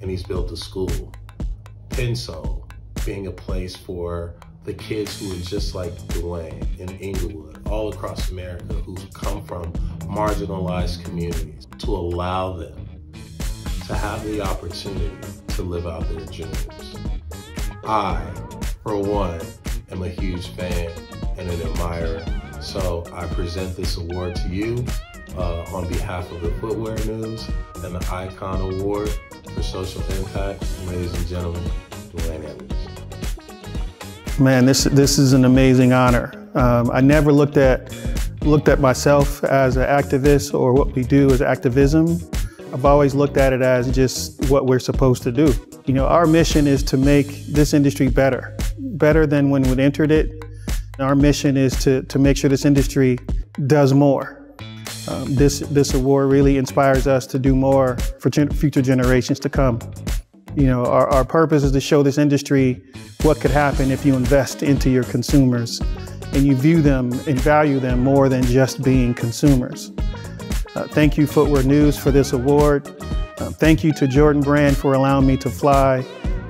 and he's built a school. Pensole being a place for the kids who are just like Dwayne in Inglewood, all across America, who come from marginalized communities, to allow them to have the opportunity to live out their dreams. I, for one, am a huge fan and an admirer, so I present this award to you uh, on behalf of the Footwear News and the Icon Award for Social Impact. Ladies and gentlemen, Dwayne Edwards. Man, this this is an amazing honor. Um, I never looked at looked at myself as an activist or what we do as activism. I've always looked at it as just what we're supposed to do. You know, our mission is to make this industry better, better than when we entered it. And our mission is to to make sure this industry does more. Um, this this award really inspires us to do more for gen future generations to come. You know, our, our purpose is to show this industry what could happen if you invest into your consumers and you view them and value them more than just being consumers. Uh, thank you, Footwear News, for this award. Uh, thank you to Jordan Brand for allowing me to fly.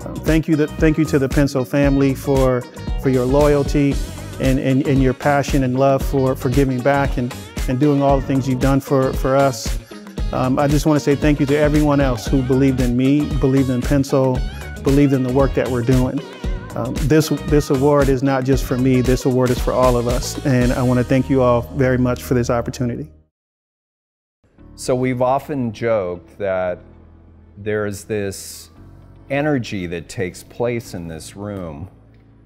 Uh, thank you, to, thank you to the Pensole family for, for your loyalty and, and, and your passion and love for, for giving back and, and doing all the things you've done for, for us. Um, I just want to say thank you to everyone else who believed in me, believed in Pensole, believed in the work that we're doing. Um, this, this award is not just for me, this award is for all of us. And I want to thank you all very much for this opportunity. So we've often joked that there's this energy that takes place in this room,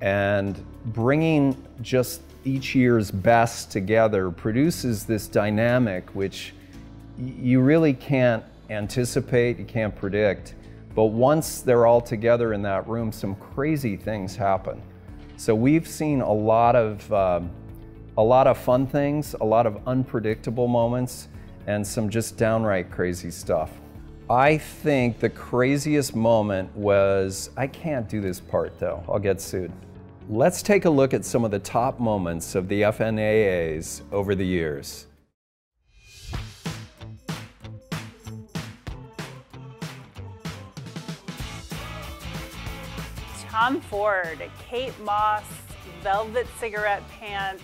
and bringing just each year's best together produces this dynamic which you really can't anticipate, you can't predict, but once they're all together in that room, some crazy things happen. So we've seen a lot of, uh, a lot of fun things, a lot of unpredictable moments, and some just downright crazy stuff. I think the craziest moment was, I can't do this part though, I'll get sued. Let's take a look at some of the top moments of the F N A As over the years. Tom Ford, Kate Moss, velvet cigarette pants,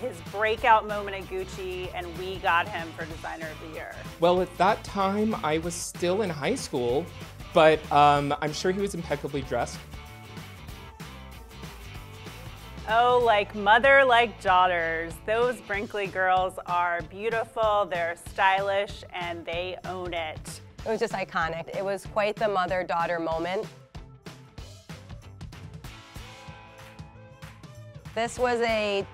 his breakout moment at Gucci, and we got him for Designer of the Year. Well, at that time, I was still in high school, but um, I'm sure he was impeccably dressed. Oh, like mother, like daughters. Those Brinkley girls are beautiful, they're stylish, and they own it. It was just iconic. It was quite the mother-daughter moment. This was a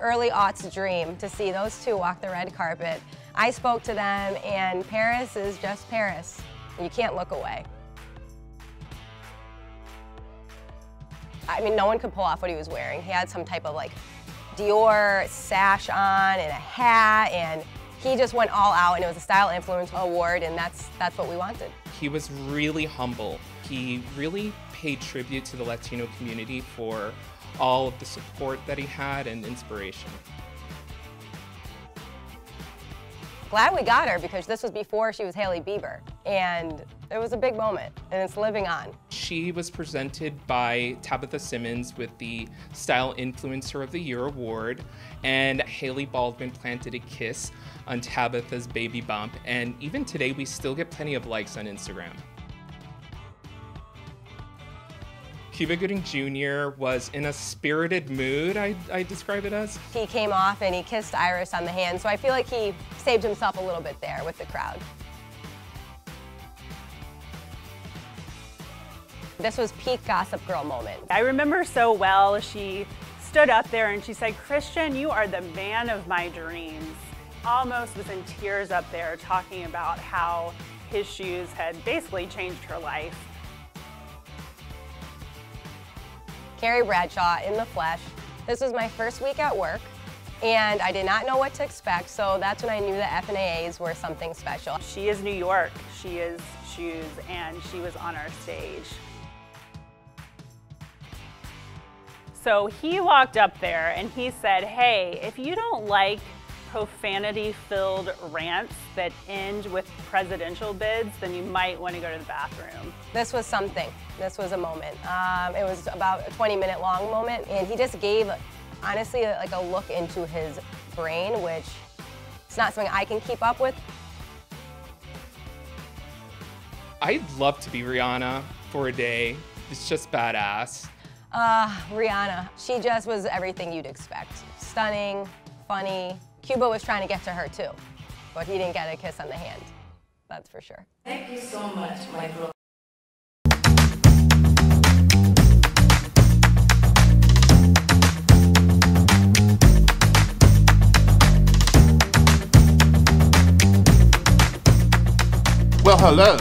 early aughts dream to see those two walk the red carpet. I spoke to them, and Paris is just Paris. You can't look away. I mean, no one could pull off what he was wearing. He had some type of like Dior sash on and a hat, and he just went all out, and it was a Style Influence Award, and that's, that's what we wanted. He was really humble. He really paid tribute to the Latino community for all of the support that he had and inspiration. Glad we got her, because this was before she was Hailey Bieber, and it was a big moment, and it's living on. She was presented by Tabitha Simmons with the Style Influencer of the Year award, and Hailey Baldwin planted a kiss on Tabitha's baby bump, and even today we still get plenty of likes on Instagram. Cuba Gooding Junior was in a spirited mood, I, I describe it as. He came off and he kissed Iris on the hand, so I feel like he saved himself a little bit there with the crowd. This was peak Gossip Girl moment. I remember so well, she stood up there and she said, "Christian, you are the man of my dreams." Almost was in tears up there talking about how his shoes had basically changed her life. Carrie Bradshaw in the flesh. This was my first week at work, and I did not know what to expect, so that's when I knew the F N A As were something special. She is New York, she is shoes, and she was on our stage. So he walked up there and he said, "Hey, if you don't like profanity-filled rants that end with presidential bids, then you might want to go to the bathroom." This was something. This was a moment. Um, it was about a twenty-minute long moment, and he just gave, honestly, like a look into his brain, which it's not something I can keep up with. I'd love to be Rihanna for a day. It's just badass. Uh, Rihanna, she just was everything you'd expect. Stunning, funny. Cuba was trying to get to her too, but he didn't get a kiss on the hand, that's for sure. Thank you so much, Michael. Well, hello.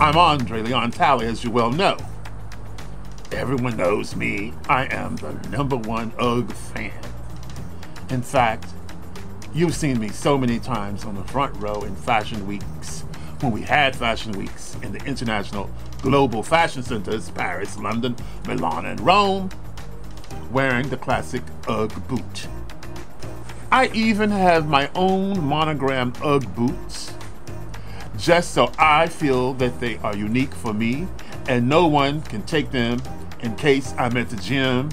I'm Andre Leon Talley, as you well know. Everyone knows me. I am the number one UGG fan. In fact, you've seen me so many times on the front row in Fashion Weeks, when we had Fashion Weeks in the international global fashion centers, Paris, London, Milan, and Rome, wearing the classic UGG boot. I even have my own monogrammed UGG boots, just so I feel that they are unique for me, and no one can take them in case I'm at the gym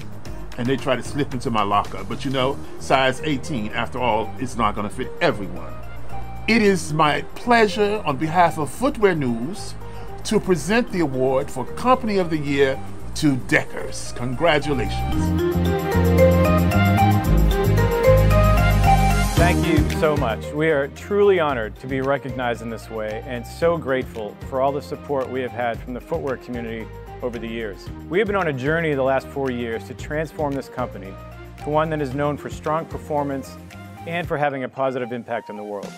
and they try to slip into my locker. But you know, size eighteen, after all, it's not gonna fit everyone. It is my pleasure on behalf of Footwear News to present the award for Company of the Year to Deckers. Congratulations. Thank you so much. We are truly honored to be recognized in this way and so grateful for all the support we have had from the footwear community over the years. We have been on a journey the last four years to transform this company to one that is known for strong performance and for having a positive impact on the world.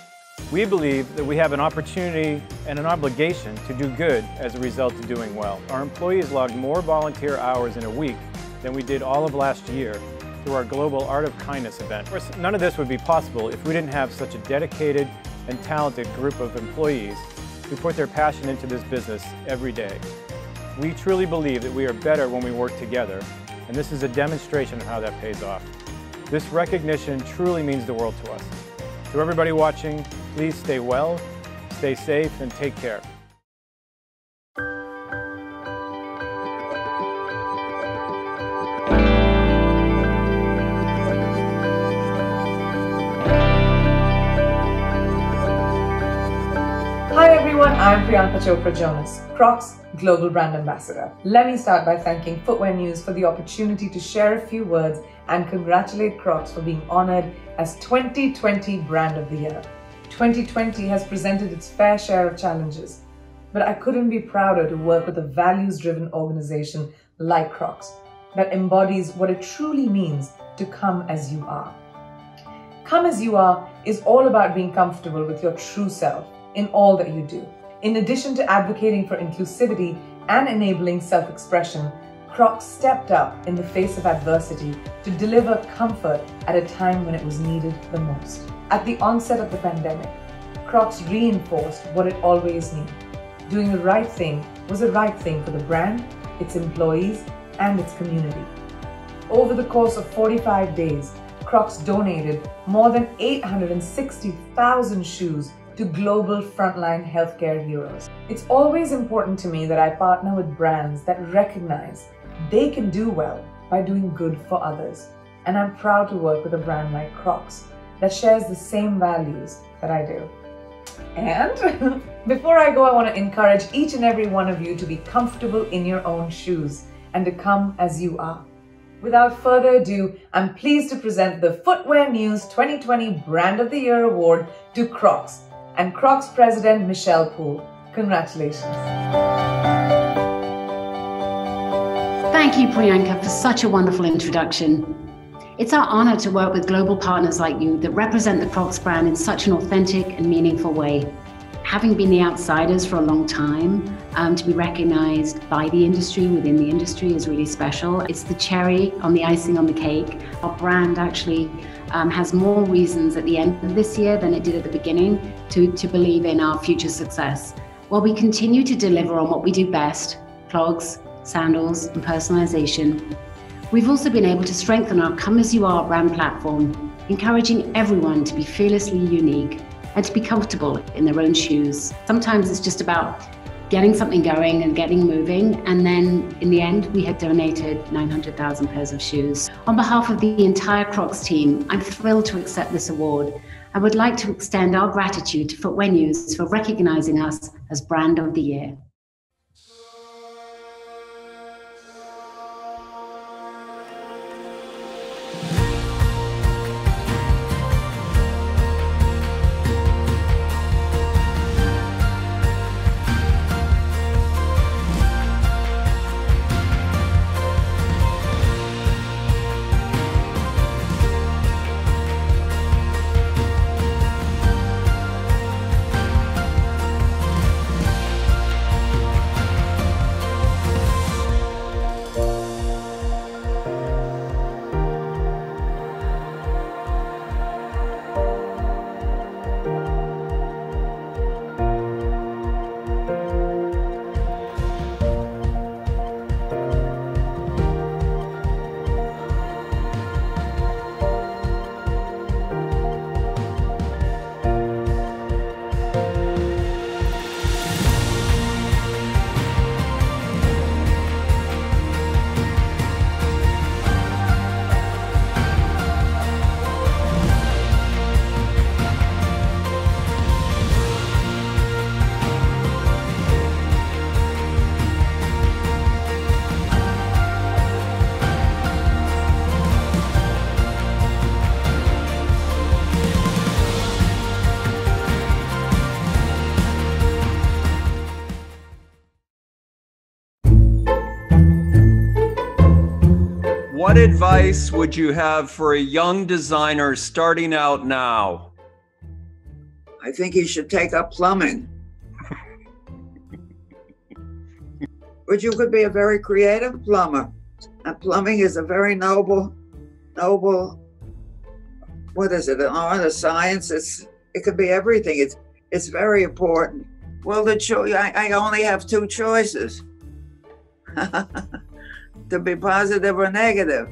We believe that we have an opportunity and an obligation to do good as a result of doing well. Our employees logged more volunteer hours in a week than we did all of last year through our global Art of Kindness event. Of course, none of this would be possible if we didn't have such a dedicated and talented group of employees who put their passion into this business every day. We truly believe that we are better when we work together, and this is a demonstration of how that pays off. This recognition truly means the world to us. To everybody watching, please stay well, stay safe, and take care. Hi everyone, I'm Priyanka Chopra Jonas, Crocs Global Brand Ambassador. Let me start by thanking Footwear News for the opportunity to share a few words and congratulate Crocs for being honored as twenty twenty Brand of the Year. twenty twenty has presented its fair share of challenges, but I couldn't be prouder to work with a values-driven organization like Crocs that embodies what it truly means to come as you are. Come as you are is all about being comfortable with your true self in all that you do. In addition to advocating for inclusivity and enabling self-expression, Crocs stepped up in the face of adversity to deliver comfort at a time when it was needed the most. At the onset of the pandemic, Crocs reinforced what it always knew. Doing the right thing was the right thing for the brand, its employees, and its community. Over the course of forty-five days, Crocs donated more than eight hundred sixty thousand shoes to global frontline healthcare heroes. It's always important to me that I partner with brands that recognize they can do well by doing good for others. And I'm proud to work with a brand like Crocs that shares the same values that I do. And before I go, I want to encourage each and every one of you to be comfortable in your own shoes and to come as you are. Without further ado, I'm pleased to present the Footwear News twenty twenty Brand of the Year Award to Crocs and Crocs President Michelle Poole. Congratulations. Thank you, Priyanka, for such a wonderful introduction. It's our honor to work with global partners like you that represent the Crocs brand in such an authentic and meaningful way. Having been the outsiders for a long time, um, to be recognized by the industry, within the industry, is really special. It's the cherry on the icing on the cake. Our brand actually um, has more reasons at the end of this year than it did at the beginning to, to believe in our future success. While we continue to deliver on what we do best, clogs, sandals, and personalization, we've also been able to strengthen our Come As You Are brand platform, encouraging everyone to be fearlessly unique and to be comfortable in their own shoes. Sometimes it's just about getting something going and getting moving. And then in the end, we had donated nine hundred thousand pairs of shoes. On behalf of the entire Crocs team, I'm thrilled to accept this award. I would like to extend our gratitude to Footwear News for recognizing us as Brand of the Year. What advice would you have for a young designer starting out now? I think he should take up plumbing. But you could be a very creative plumber. And plumbing is a very noble, noble, what is it, an art, a science? It's, it could be everything. It's, it's very important. Well, the cho- I, I only have two choices. To be positive or negative.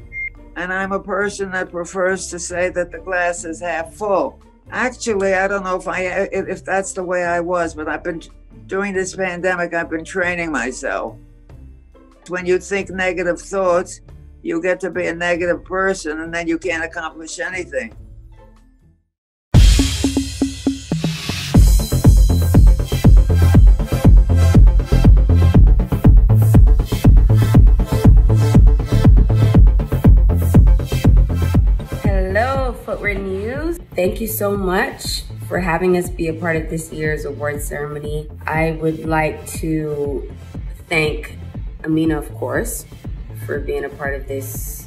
And I'm a person that prefers to say that the glass is half full. Actually, I don't know if I if that's the way I was, but I've been, during this pandemic, I've been training myself. When you think negative thoughts, you get to be a negative person and then you can't accomplish anything. Footwear News. Thank you so much for having us be a part of this year's award ceremony. I would like to thank Amina, of course, for being a part of this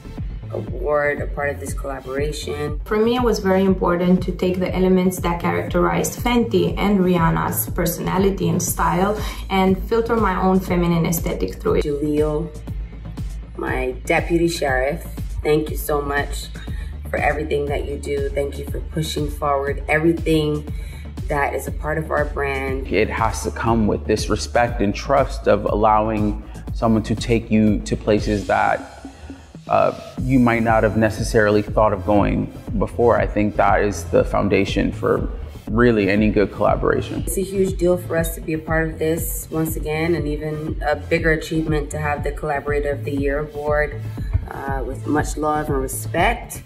award, a part of this collaboration. For me, it was very important to take the elements that characterized Fenty and Rihanna's personality and style and filter my own feminine aesthetic through it. Julio, my deputy sheriff, thank you so much for everything that you do. Thank you for pushing forward everything that is a part of our brand. It has to come with this respect and trust of allowing someone to take you to places that uh, you might not have necessarily thought of going before. I think that is the foundation for really any good collaboration. It's a huge deal for us to be a part of this once again, and even a bigger achievement to have the Collaborator of the Year award uh, with much love and respect.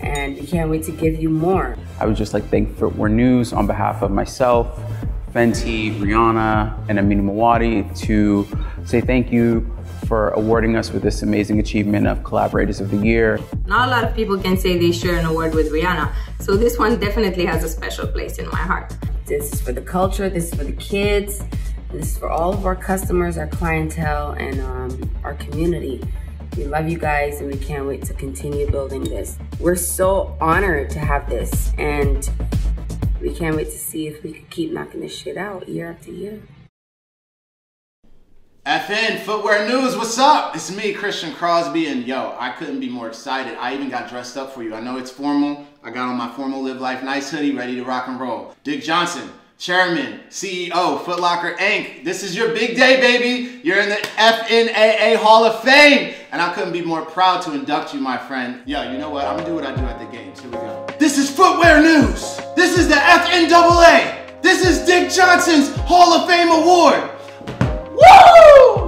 And we can't wait to give you more. I would just like to thank Footwear News on behalf of myself, Fenty, Rihanna, and Amina Muaddi to say thank you for awarding us with this amazing achievement of Collaborators of the Year. Not a lot of people can say they share an award with Rihanna, so this one definitely has a special place in my heart. This is for the culture, this is for the kids, this is for all of our customers, our clientele, and um, our community. We love you guys and we can't wait to continue building this. We're so honored to have this and we can't wait to see if we can keep knocking this shit out year after year. F N Footwear News, what's up? It's me, Christian Crosby, and yo, I couldn't be more excited. I even got dressed up for you. I know it's formal. I got on my formal Live Life Nice hoodie, ready to rock and roll. Dick Johnson, Chairman, C E O, Foot Locker Incorporated. This is your big day, baby. You're in the F N A A Hall of Fame, and I couldn't be more proud to induct you, my friend. Yo, you know what? I'm gonna do what I do at the games. Here we go. This is Footwear News. This is the F N A A. This is Dick Johnson's Hall of Fame Award. Woo!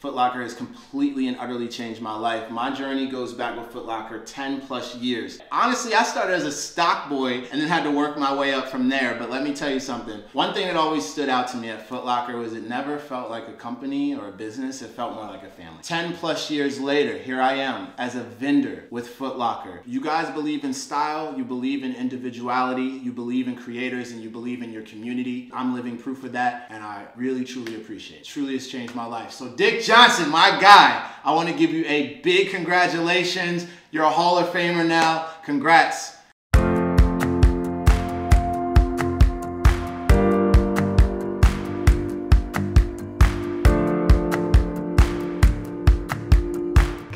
Foot Locker has completely and utterly changed my life. My journey goes back with Foot Locker ten plus years. Honestly, I started as a stock boy and then had to work my way up from there, but let me tell you something. One thing that always stood out to me at Foot Locker was it never felt like a company or a business, it felt more like a family. ten plus years later, here I am as a vendor with Foot Locker. You guys believe in style, you believe in individuality, you believe in creators, and you believe in your community. I'm living proof of that, and I really, truly appreciate it. Truly has changed my life. So Dick Johnson, my guy, I want to give you a big congratulations. You're a Hall of Famer now. Congrats.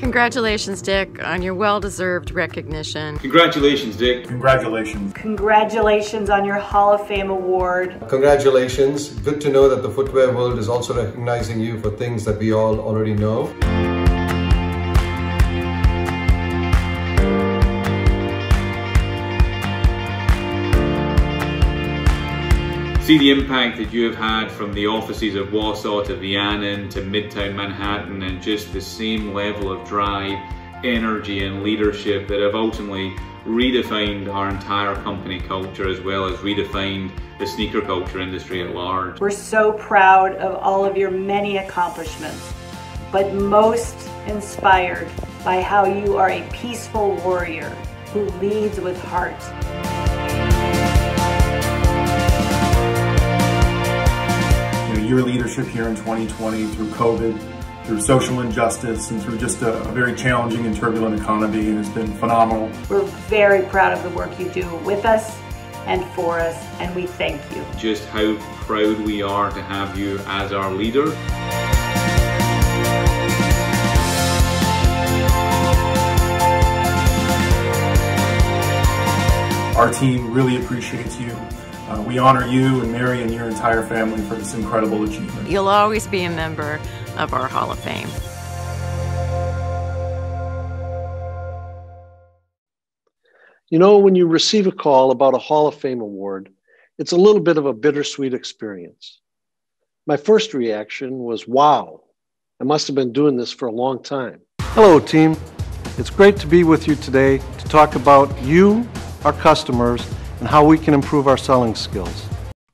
Congratulations, Dick, on your well-deserved recognition. Congratulations, Dick. Congratulations. Congratulations on your Hall of Fame award. Congratulations. Good to know that the footwear world is also recognizing you for things that we all already know. See the impact that you have had from the offices of Warsaw to Vianen to Midtown Manhattan, and just the same level of drive, energy and leadership that have ultimately redefined our entire company culture as well as redefined the sneaker culture industry at large. We're so proud of all of your many accomplishments, but most inspired by how you are a peaceful warrior who leads with heart. Your leadership here in twenty twenty through COVID, through social injustice, and through just a, a very challenging and turbulent economy, and it's been phenomenal. We're very proud of the work you do with us and for us, and we thank you. Just how proud we are to have you as our leader. Our team really appreciates you. Uh, we honor you and Mary and your entire family for this incredible achievement. You'll always be a member of our Hall of Fame. You know, when you receive a call about a Hall of Fame award, it's a little bit of a bittersweet experience. My first reaction was, wow, I must have been doing this for a long time. Hello, team. It's great to be with you today to talk about you, our customers, and how we can improve our selling skills.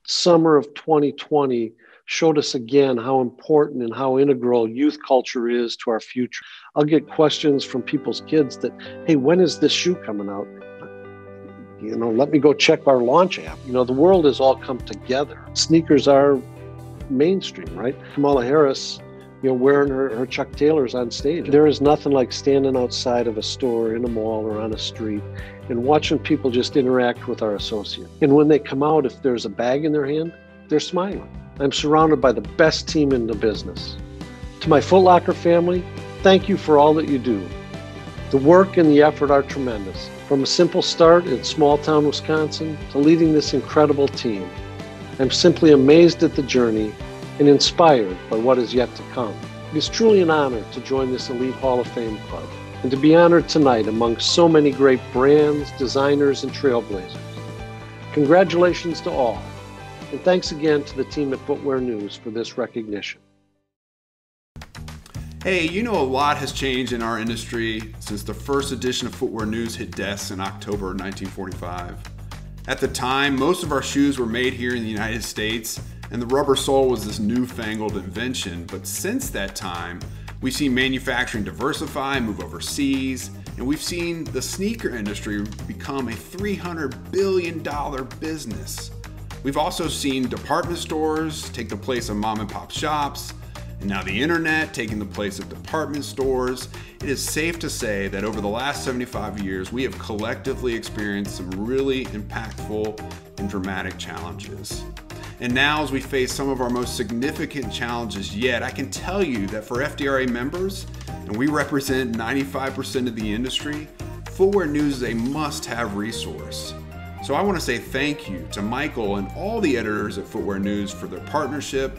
Summer of twenty twenty showed us again how important and how integral youth culture is to our future. I'll get questions from people's kids that, hey, when is this shoe coming out? You know, let me go check our launch app. You know, the world has all come together. Sneakers are mainstream, right? Kamala Harris, you know, wearing her, her Chuck Taylors on stage. There is nothing like standing outside of a store, in a mall, or on a street, and watching people just interact with our associates. And when they come out, if there's a bag in their hand, they're smiling. I'm surrounded by the best team in the business. To my Foot Locker family, thank you for all that you do. The work and the effort are tremendous. From a simple start in small town Wisconsin to leading this incredible team, I'm simply amazed at the journey and inspired by what is yet to come. It is truly an honor to join this elite Hall of Fame club and to be honored tonight among so many great brands, designers, and trailblazers. Congratulations to all, and thanks again to the team at Footwear News for this recognition. Hey, you know, a lot has changed in our industry since the first edition of Footwear News hit desks in October nineteen forty-five. At the time, most of our shoes were made here in the United States, and the rubber sole was this newfangled invention. But since that time, we've seen manufacturing diversify, move overseas, and we've seen the sneaker industry become a three hundred billion dollar business. We've also seen department stores take the place of mom and pop shops, And now the internet taking the place of department stores, it is safe to say that over the last seventy-five years, we have collectively experienced some really impactful and dramatic challenges. And now as we face some of our most significant challenges yet, I can tell you that for F D R A members, and we represent ninety-five percent of the industry, Footwear News is a must-have resource. So I want to say thank you to Michael and all the editors at Footwear News for their partnership,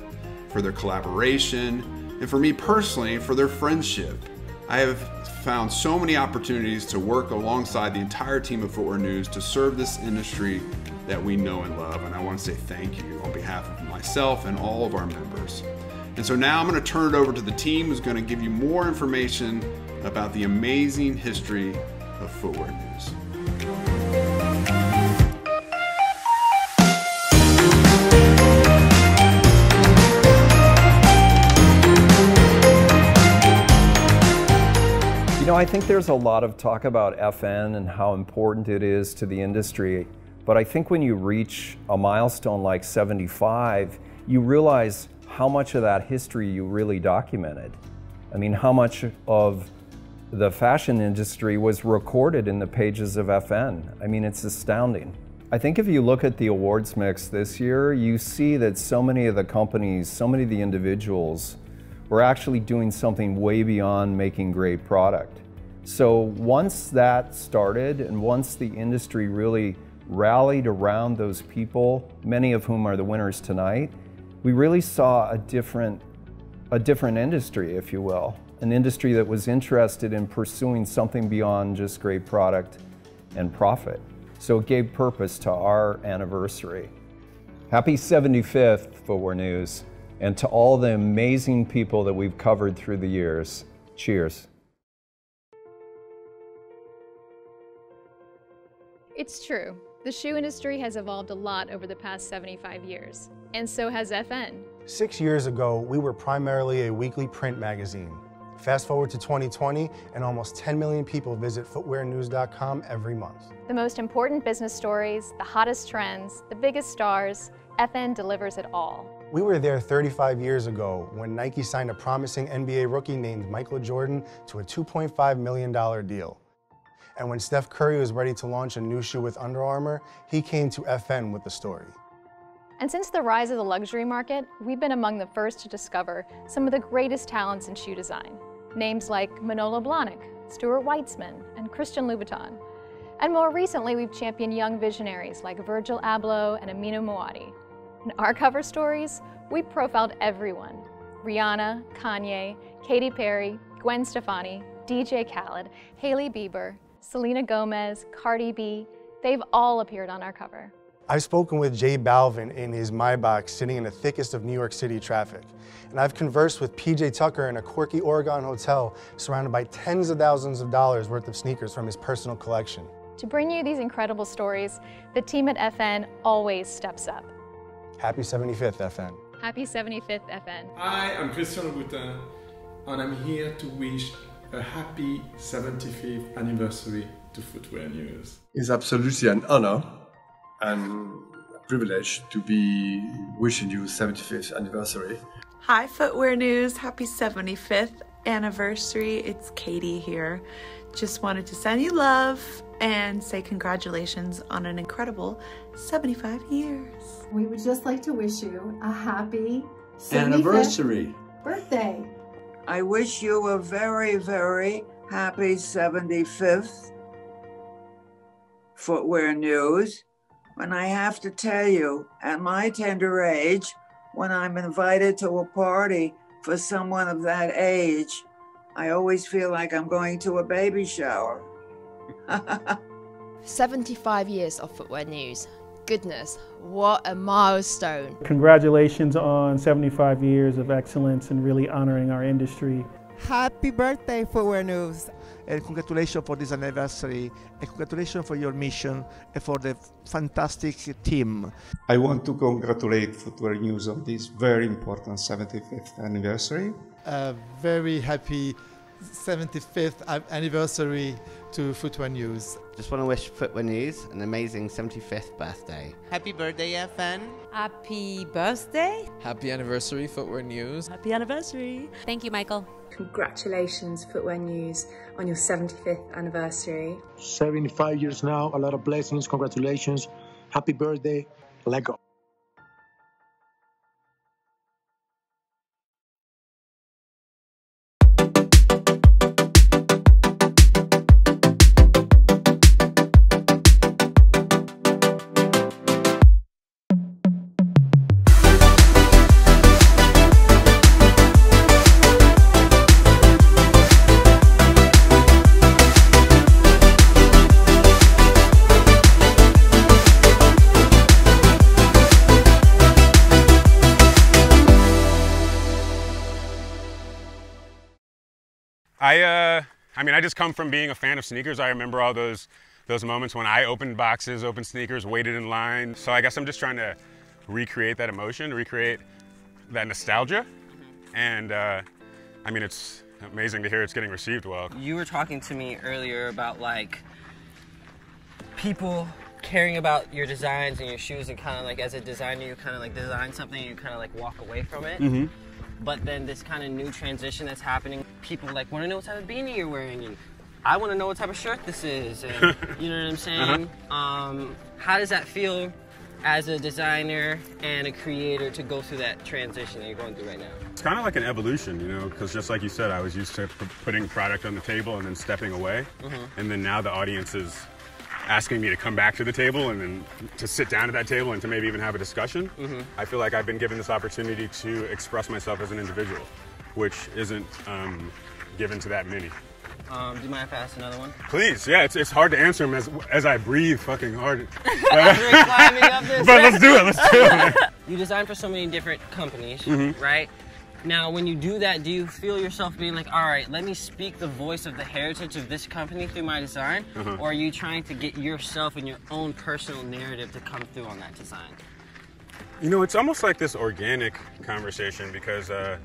for their collaboration, and for me personally, for their friendship. I have found so many opportunities to work alongside the entire team of Footwear News to serve this industry that we know and love, and I want to say thank you on behalf of myself and all of our members. And so now I'm going to turn it over to the team who's going to give you more information about the amazing history of Footwear News. You know, I think there's a lot of talk about F N and how important it is to the industry, but I think when you reach a milestone like seventy-five, you realize how much of that history you really documented. I mean, how much of the fashion industry was recorded in the pages of F N. I mean, it's astounding. I think if you look at the awards mix this year, you see that so many of the companies, so many of the individuals were actually doing something way beyond making great product. So once that started and once the industry really rallied around those people, many of whom are the winners tonight, we really saw a different, a different industry, if you will. An industry that was interested in pursuing something beyond just great product and profit. So it gave purpose to our anniversary. Happy seventy-fifth, Footwear News, and to all the amazing people that we've covered through the years. Cheers. It's true. The shoe industry has evolved a lot over the past seventy-five years, and so has F N. Six years ago, we were primarily a weekly print magazine. Fast forward to twenty twenty, and almost ten million people visit footwear news dot com every month. The most important business stories, the hottest trends, the biggest stars, F N delivers it all. We were there thirty-five years ago when Nike signed a promising N B A rookie named Michael Jordan to a two point five million dollar deal. And when Steph Curry was ready to launch a new shoe with Under Armour, he came to F N with the story. And since the rise of the luxury market, we've been among the first to discover some of the greatest talents in shoe design. Names like Manolo Blahnik, Stuart Weitzman, and Christian Louboutin. And more recently, we've championed young visionaries like Virgil Abloh and Amina Muaddi. In our cover stories, we profiled everyone. Rihanna, Kanye, Katy Perry, Gwen Stefani, D J Khaled, Hailey Bieber, Selena Gomez, Cardi B. They've all appeared on our cover. I've spoken with J Balvin in his Maybach sitting in the thickest of New York City traffic. And I've conversed with P J Tucker in a quirky Oregon hotel surrounded by tens of thousands of dollars worth of sneakers from his personal collection. To bring you these incredible stories, the team at F N always steps up. Happy seventy-fifth, F N. Happy seventy-fifth, F N. Hi, I'm Christian Louboutin, and I'm here to wish a happy seventy-fifth anniversary to Footwear News. It's absolutely an honor and a privilege to be wishing you seventy-fifth anniversary. Hi Footwear News, happy seventy-fifth anniversary. It's Katie here. Just wanted to send you love and say congratulations on an incredible seventy-five years. We would just like to wish you a happy anniversary birthday. I wish you a very, very happy seventy-fifth Footwear News. And I have to tell you, at my tender age, when I'm invited to a party for someone of that age, I always feel like I'm going to a baby shower. seventy-five years of Footwear News. Goodness, what a milestone. Congratulations on seventy-five years of excellence and really honoring our industry. Happy birthday, Footwear News. And congratulations for this anniversary, and congratulations for your mission and for the fantastic team. I want to congratulate Footwear News on this very important seventy-fifth anniversary. A very happy seventy-fifth anniversary to Footwear News. Just want to wish Footwear News an amazing seventy-fifth birthday. Happy birthday, F N. Happy birthday. Happy anniversary, Footwear News. Happy anniversary. Thank you, Michael. Congratulations, Footwear News, on your seventy-fifth anniversary. seventy-five years now, a lot of blessings, congratulations. Happy birthday, Lego. I, uh, I mean, I just come from being a fan of sneakers. I remember all those, those moments when I opened boxes, opened sneakers, waited in line. So I guess I'm just trying to recreate that emotion, recreate that nostalgia. And uh, I mean, it's amazing to hear it's getting received well. You were talking to me earlier about like people caring about your designs and your shoes, and kind of like as a designer, you kind of like design something and you kind of like walk away from it. Mm-hmm. But then this kind of new transition that's happening, people like want to know what type of beanie you're wearing, and I want to know what type of shirt this is, and you know what I'm saying? Uh-huh. Um, how does that feel as a designer and a creator to go through that transition that you're going through right now? It's kind of like an evolution, you know, because just like you said, I was used to putting product on the table and then stepping away, mm-hmm. and then now the audience is asking me to come back to the table and then to sit down at that table and to maybe even have a discussion. Mm-hmm. I feel like I've been given this opportunity to express myself as an individual, which isn't um, given to that many. Um, do you mind if I ask another one? Please, yeah, it's, it's hard to answer them as, as I breathe fucking hard. You're climbing up this. But let's do it, let's do it. You design for so many different companies, mm-hmm. right? Now, when you do that, do you feel yourself being like, all right, let me speak the voice of the heritage of this company through my design? Uh-huh. Or are you trying to get yourself and your own personal narrative to come through on that design? You know, it's almost like this organic conversation because uh,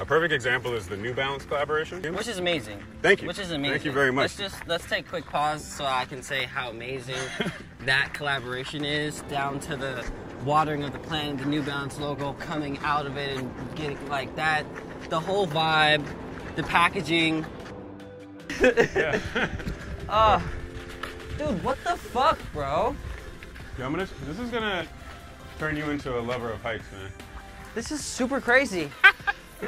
a perfect example is the New Balance collaboration. Which is amazing. Thank you. Which is amazing. Thank you very much. Let's just, let's take a quick pause so I can say how amazing that collaboration is, down to the watering of the plant, the New Balance logo coming out of it and getting like that, the whole vibe, the packaging. Yeah. uh, dude, what the fuck, bro? Yo, I'm gonna, this is gonna turn you into a lover of hikes, man. This is super crazy. Yo,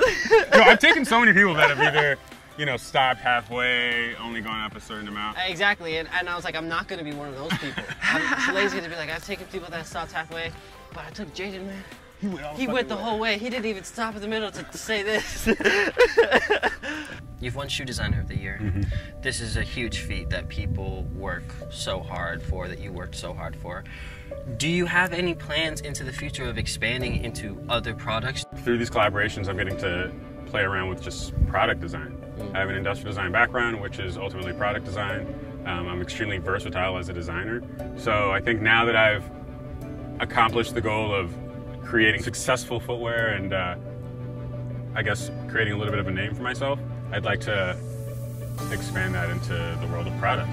I've taken so many people that have either, you know, stopped halfway, only gone up a certain amount. Exactly, and, and I was like, I'm not gonna be one of those people. I'm lazy to be like, I've taken people that stopped halfway, but I took Jaden, man. He went, all he went the way. whole way. He didn't even stop in the middle to, to say this. You've won Shoe Designer of the Year. Mm-hmm. This is a huge feat that people work so hard for, that you worked so hard for. Do you have any plans into the future of expanding into other products? Through these collaborations, I'm getting to play around with just product design. I have an industrial design background, which is ultimately product design. Um, I'm extremely versatile as a designer. So I think now that I've accomplished the goal of creating successful footwear and uh, I guess creating a little bit of a name for myself, I'd like to expand that into the world of product.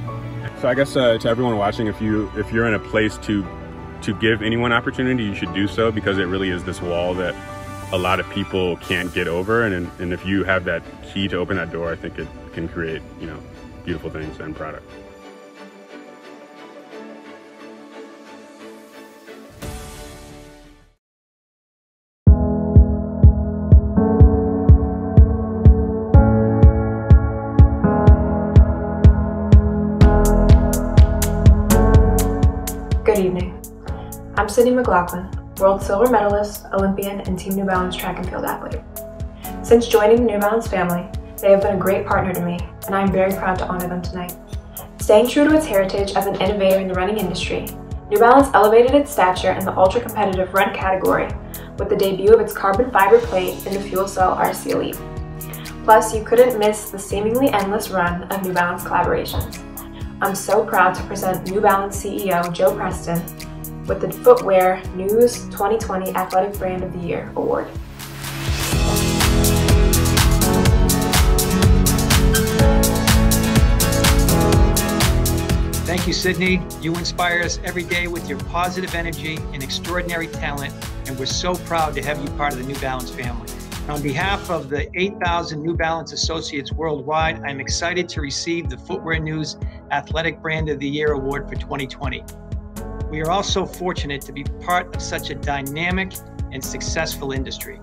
So I guess uh, to everyone watching, if, you, if you're in a place to, to give anyone opportunity, you should do so, because it really is this wall that a lot of people can't get over, and, and if you have that key to open that door, I think it can create, you know, beautiful things and product. Good evening. I'm Sydney McLaughlin, World Silver Medalist, Olympian, and Team New Balance Track and Field Athlete. Since joining the New Balance family, they have been a great partner to me, and I am very proud to honor them tonight. Staying true to its heritage as an innovator in the running industry, New Balance elevated its stature in the ultra-competitive run category with the debut of its carbon fiber plate in the Fuel Cell R C Elite. Plus, you couldn't miss the seemingly endless run of New Balance collaborations. I'm so proud to present New Balance C E O Joe Preston with the Footwear News twenty twenty Athletic Brand of the Year Award. Thank you, Sydney. You inspire us every day with your positive energy and extraordinary talent, and we're so proud to have you part of the New Balance family. On behalf of the eight thousand New Balance associates worldwide, I'm excited to receive the Footwear News Athletic Brand of the Year Award for twenty twenty. We are also fortunate to be part of such a dynamic and successful industry.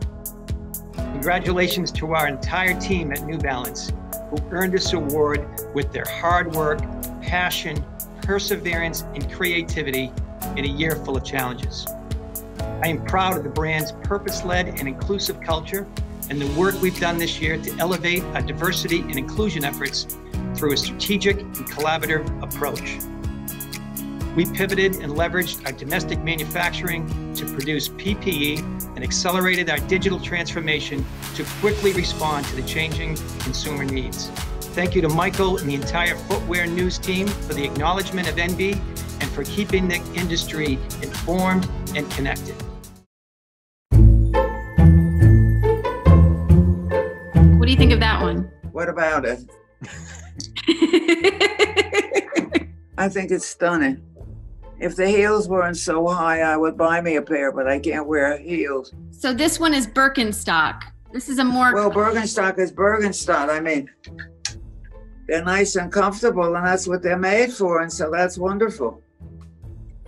Congratulations to our entire team at New Balance, who earned this award with their hard work, passion, perseverance, and creativity in a year full of challenges. I am proud of the brand's purpose-led and inclusive culture and the work we've done this year to elevate our diversity and inclusion efforts through a strategic and collaborative approach. We pivoted and leveraged our domestic manufacturing to produce P P E and accelerated our digital transformation to quickly respond to the changing consumer needs. Thank you to Michael and the entire Footwear News team for the acknowledgement of N B and for keeping the industry informed and connected. What do you think of that one? What about it? I think it's stunning. If the heels weren't so high, I would buy me a pair, but I can't wear heels. So this one is Birkenstock. This is a more... Well, Birkenstock is Birkenstock. I mean, they're nice and comfortable, and that's what they're made for, and so that's wonderful.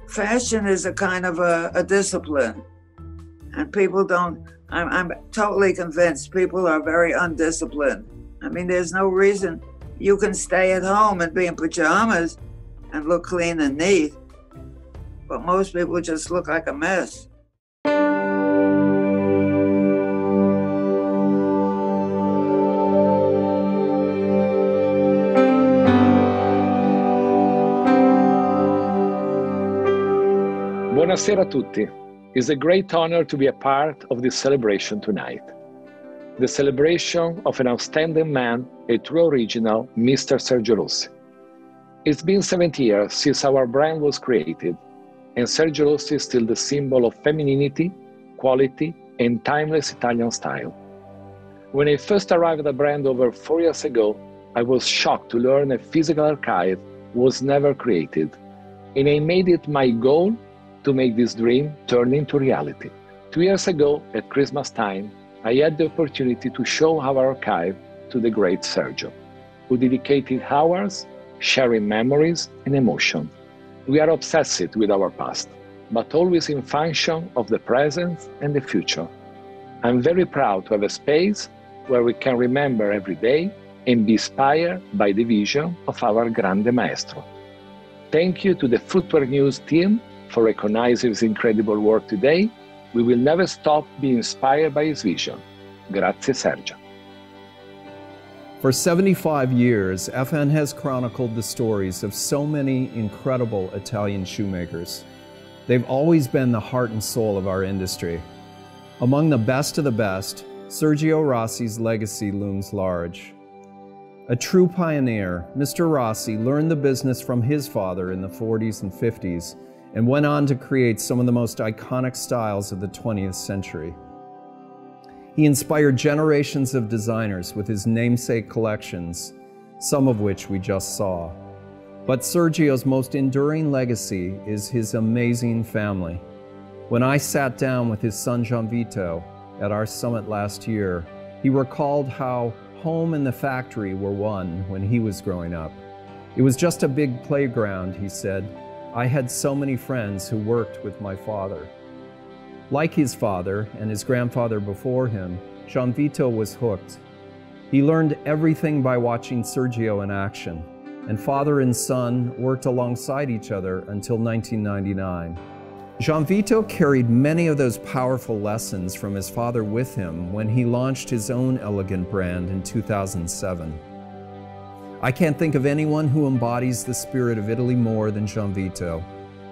Fashion is a kind of a, a discipline, and people don't... I'm, I'm totally convinced people are very undisciplined. I mean, there's no reason you can stay at home and be in pajamas and look clean and neat. But most people just look like a mess. Buonasera a tutti. It's a great honor to be a part of this celebration tonight. The celebration of an outstanding man, a true original, Mister Sergio Rossi. It's been seventy years since our brand was created, and Sergio Rossi is still the symbol of femininity, quality, and timeless Italian style. When I first arrived at the brand over four years ago, I was shocked to learn a physical archive was never created, and I made it my goal to make this dream turn into reality. Two years ago, at Christmas time, I had the opportunity to show our archive to the great Sergio, who dedicated hours, sharing memories and emotion. We are obsessed with our past, but always in function of the present and the future. I'm very proud to have a space where we can remember every day and be inspired by the vision of our Grande Maestro. Thank you to the Footwear News team for recognizing his incredible work today. We will never stop being inspired by his vision. Grazie, Sergio. For seventy-five years, F N has chronicled the stories of so many incredible Italian shoemakers. They've always been the heart and soul of our industry. Among the best of the best, Sergio Rossi's legacy looms large. A true pioneer, Mister Rossi learned the business from his father in the forties and fifties and went on to create some of the most iconic styles of the twentieth century. He inspired generations of designers with his namesake collections, some of which we just saw. But Sergio's most enduring legacy is his amazing family. When I sat down with his son Gianvito at our summit last year, he recalled how home and the factory were one when he was growing up. It was just a big playground, he said. I had so many friends who worked with my father. Like his father and his grandfather before him, Gianvito was hooked. He learned everything by watching Sergio in action, and father and son worked alongside each other until nineteen ninety-nine. Gianvito carried many of those powerful lessons from his father with him when he launched his own elegant brand in two thousand seven. I can't think of anyone who embodies the spirit of Italy more than Gianvito.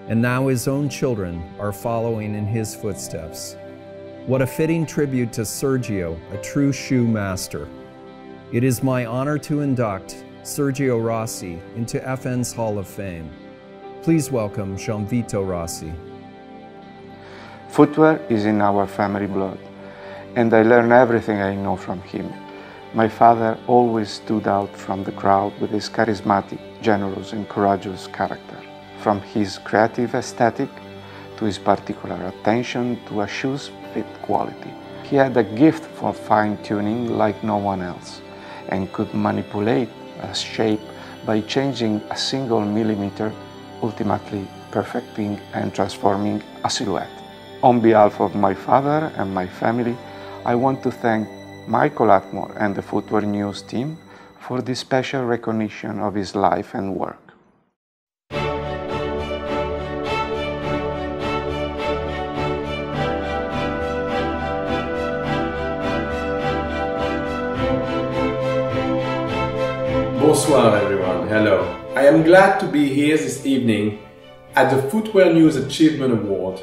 And now his own children are following in his footsteps. What a fitting tribute to Sergio, a true shoe master. It is my honor to induct Sergio Rossi into F N's Hall of Fame. Please welcome Gianvito Rossi. Footwear is in our family blood, and I learned everything I know from him. My father always stood out from the crowd with his charismatic, generous and courageous character. From his creative aesthetic to his particular attention to a shoe's fit quality. He had a gift for fine-tuning like no one else and could manipulate a shape by changing a single millimeter, ultimately perfecting and transforming a silhouette. On behalf of my father and my family, I want to thank Michael Atmore and the Footwear News team for this special recognition of his life and work. Bonsoir everyone, hello. I am glad to be here this evening at the Footwear News Achievement Award,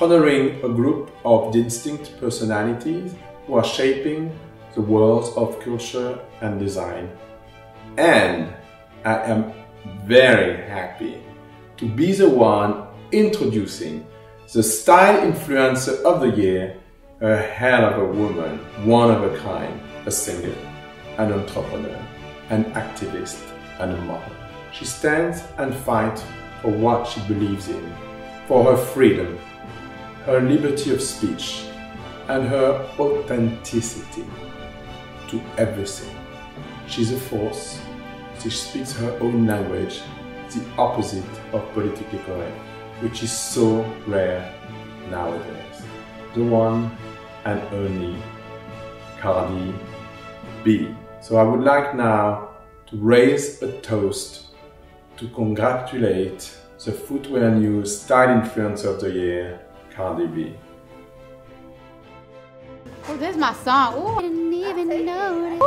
honoring a group of distinct personalities who are shaping the worlds of culture and design. And I am very happy to be the one introducing the Style Influencer of the Year, a hell of a woman, one of a kind, a singer, an entrepreneur, an activist and a model. She stands and fights for what she believes in, for her freedom, her liberty of speech, and her authenticity to everything. She's a force. She speaks her own language, the opposite of politically correct, which is so rare nowadays. The one and only Cardi B. So I would like now to raise a toast to congratulate the Footwear News Style Influencer of the Year, Cardi B. Oh, this is my song. Ooh, I didn't even know it.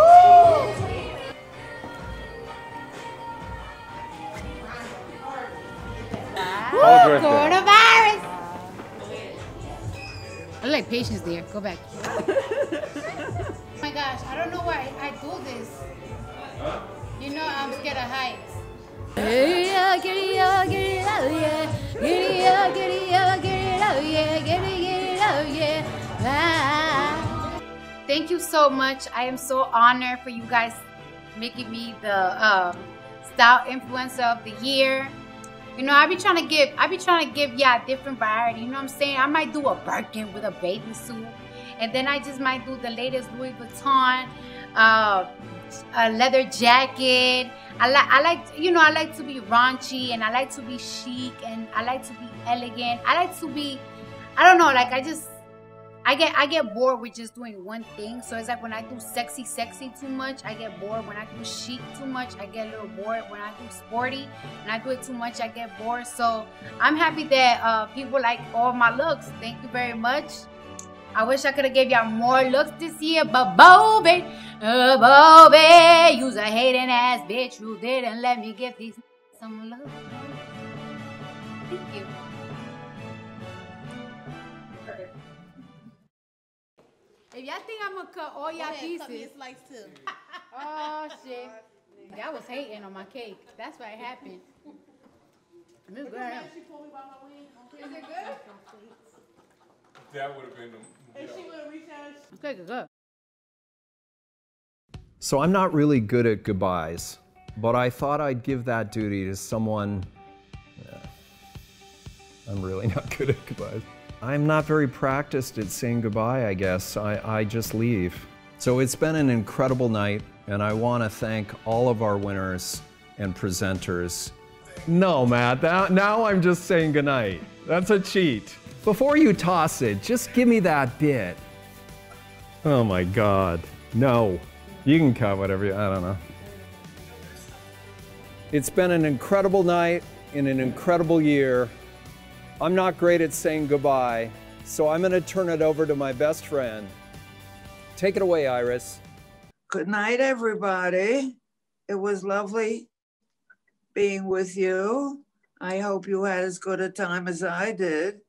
Coronavirus! I look like Patience there. Go back. Oh my gosh, I don't know why I do this. Huh? You know I'm scared of heights. Giddy up, giddy up, giddy up, yeah. Giddy up, giddy up, giddy up, yeah. Giddy, giddy up, yeah. Thank you so much. I am so honored for you guys making me the um, Style Influencer of the Year. You know, I be trying to give, I be trying to give, yeah, different variety. You know what I'm saying? I might do a Birkin with a bathing suit. And then I just might do the latest Louis Vuitton, uh, a leather jacket. I like, I like, you know, I like to be raunchy and I like to be chic and I like to be elegant. I like to be, I don't know, like I just, I get, I get bored with just doing one thing. So it's like when I do sexy, sexy too much, I get bored. When I do chic too much, I get a little bored. When I do sporty and I do it too much, I get bored. So I'm happy that uh, people like all my looks. Thank you very much. I wish I could have gave y'all more looks this year, but Bobby, uh, Bobby, you's a hating ass bitch. You didn't let me give these some love. Thank you. If y'all think I'm gonna cut all y'all pieces, like two. Oh shit, y'all was hating on my cake. That's what happened. Miss girl. Is it good? That would have been the, and she would have reached out. Okay, good, good. So I'm not really good at goodbyes, but I thought I'd give that duty to someone. Yeah, I'm really not good at goodbyes. I'm not very practiced at saying goodbye, I guess. I, I just leave. So it's been an incredible night, and I want to thank all of our winners and presenters. No, Matt, that, now I'm just saying goodnight. That's a cheat. Before you toss it, just give me that bit. Oh my God, no. You can cut whatever you, I don't know. It's been an incredible night and an incredible year. I'm not great at saying goodbye, so I'm gonna turn it over to my best friend. Take it away, Iris. Good night, everybody. It was lovely being with you. I hope you had as good a time as I did.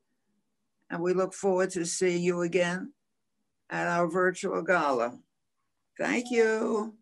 And we look forward to seeing you again at our virtual gala. Thank you.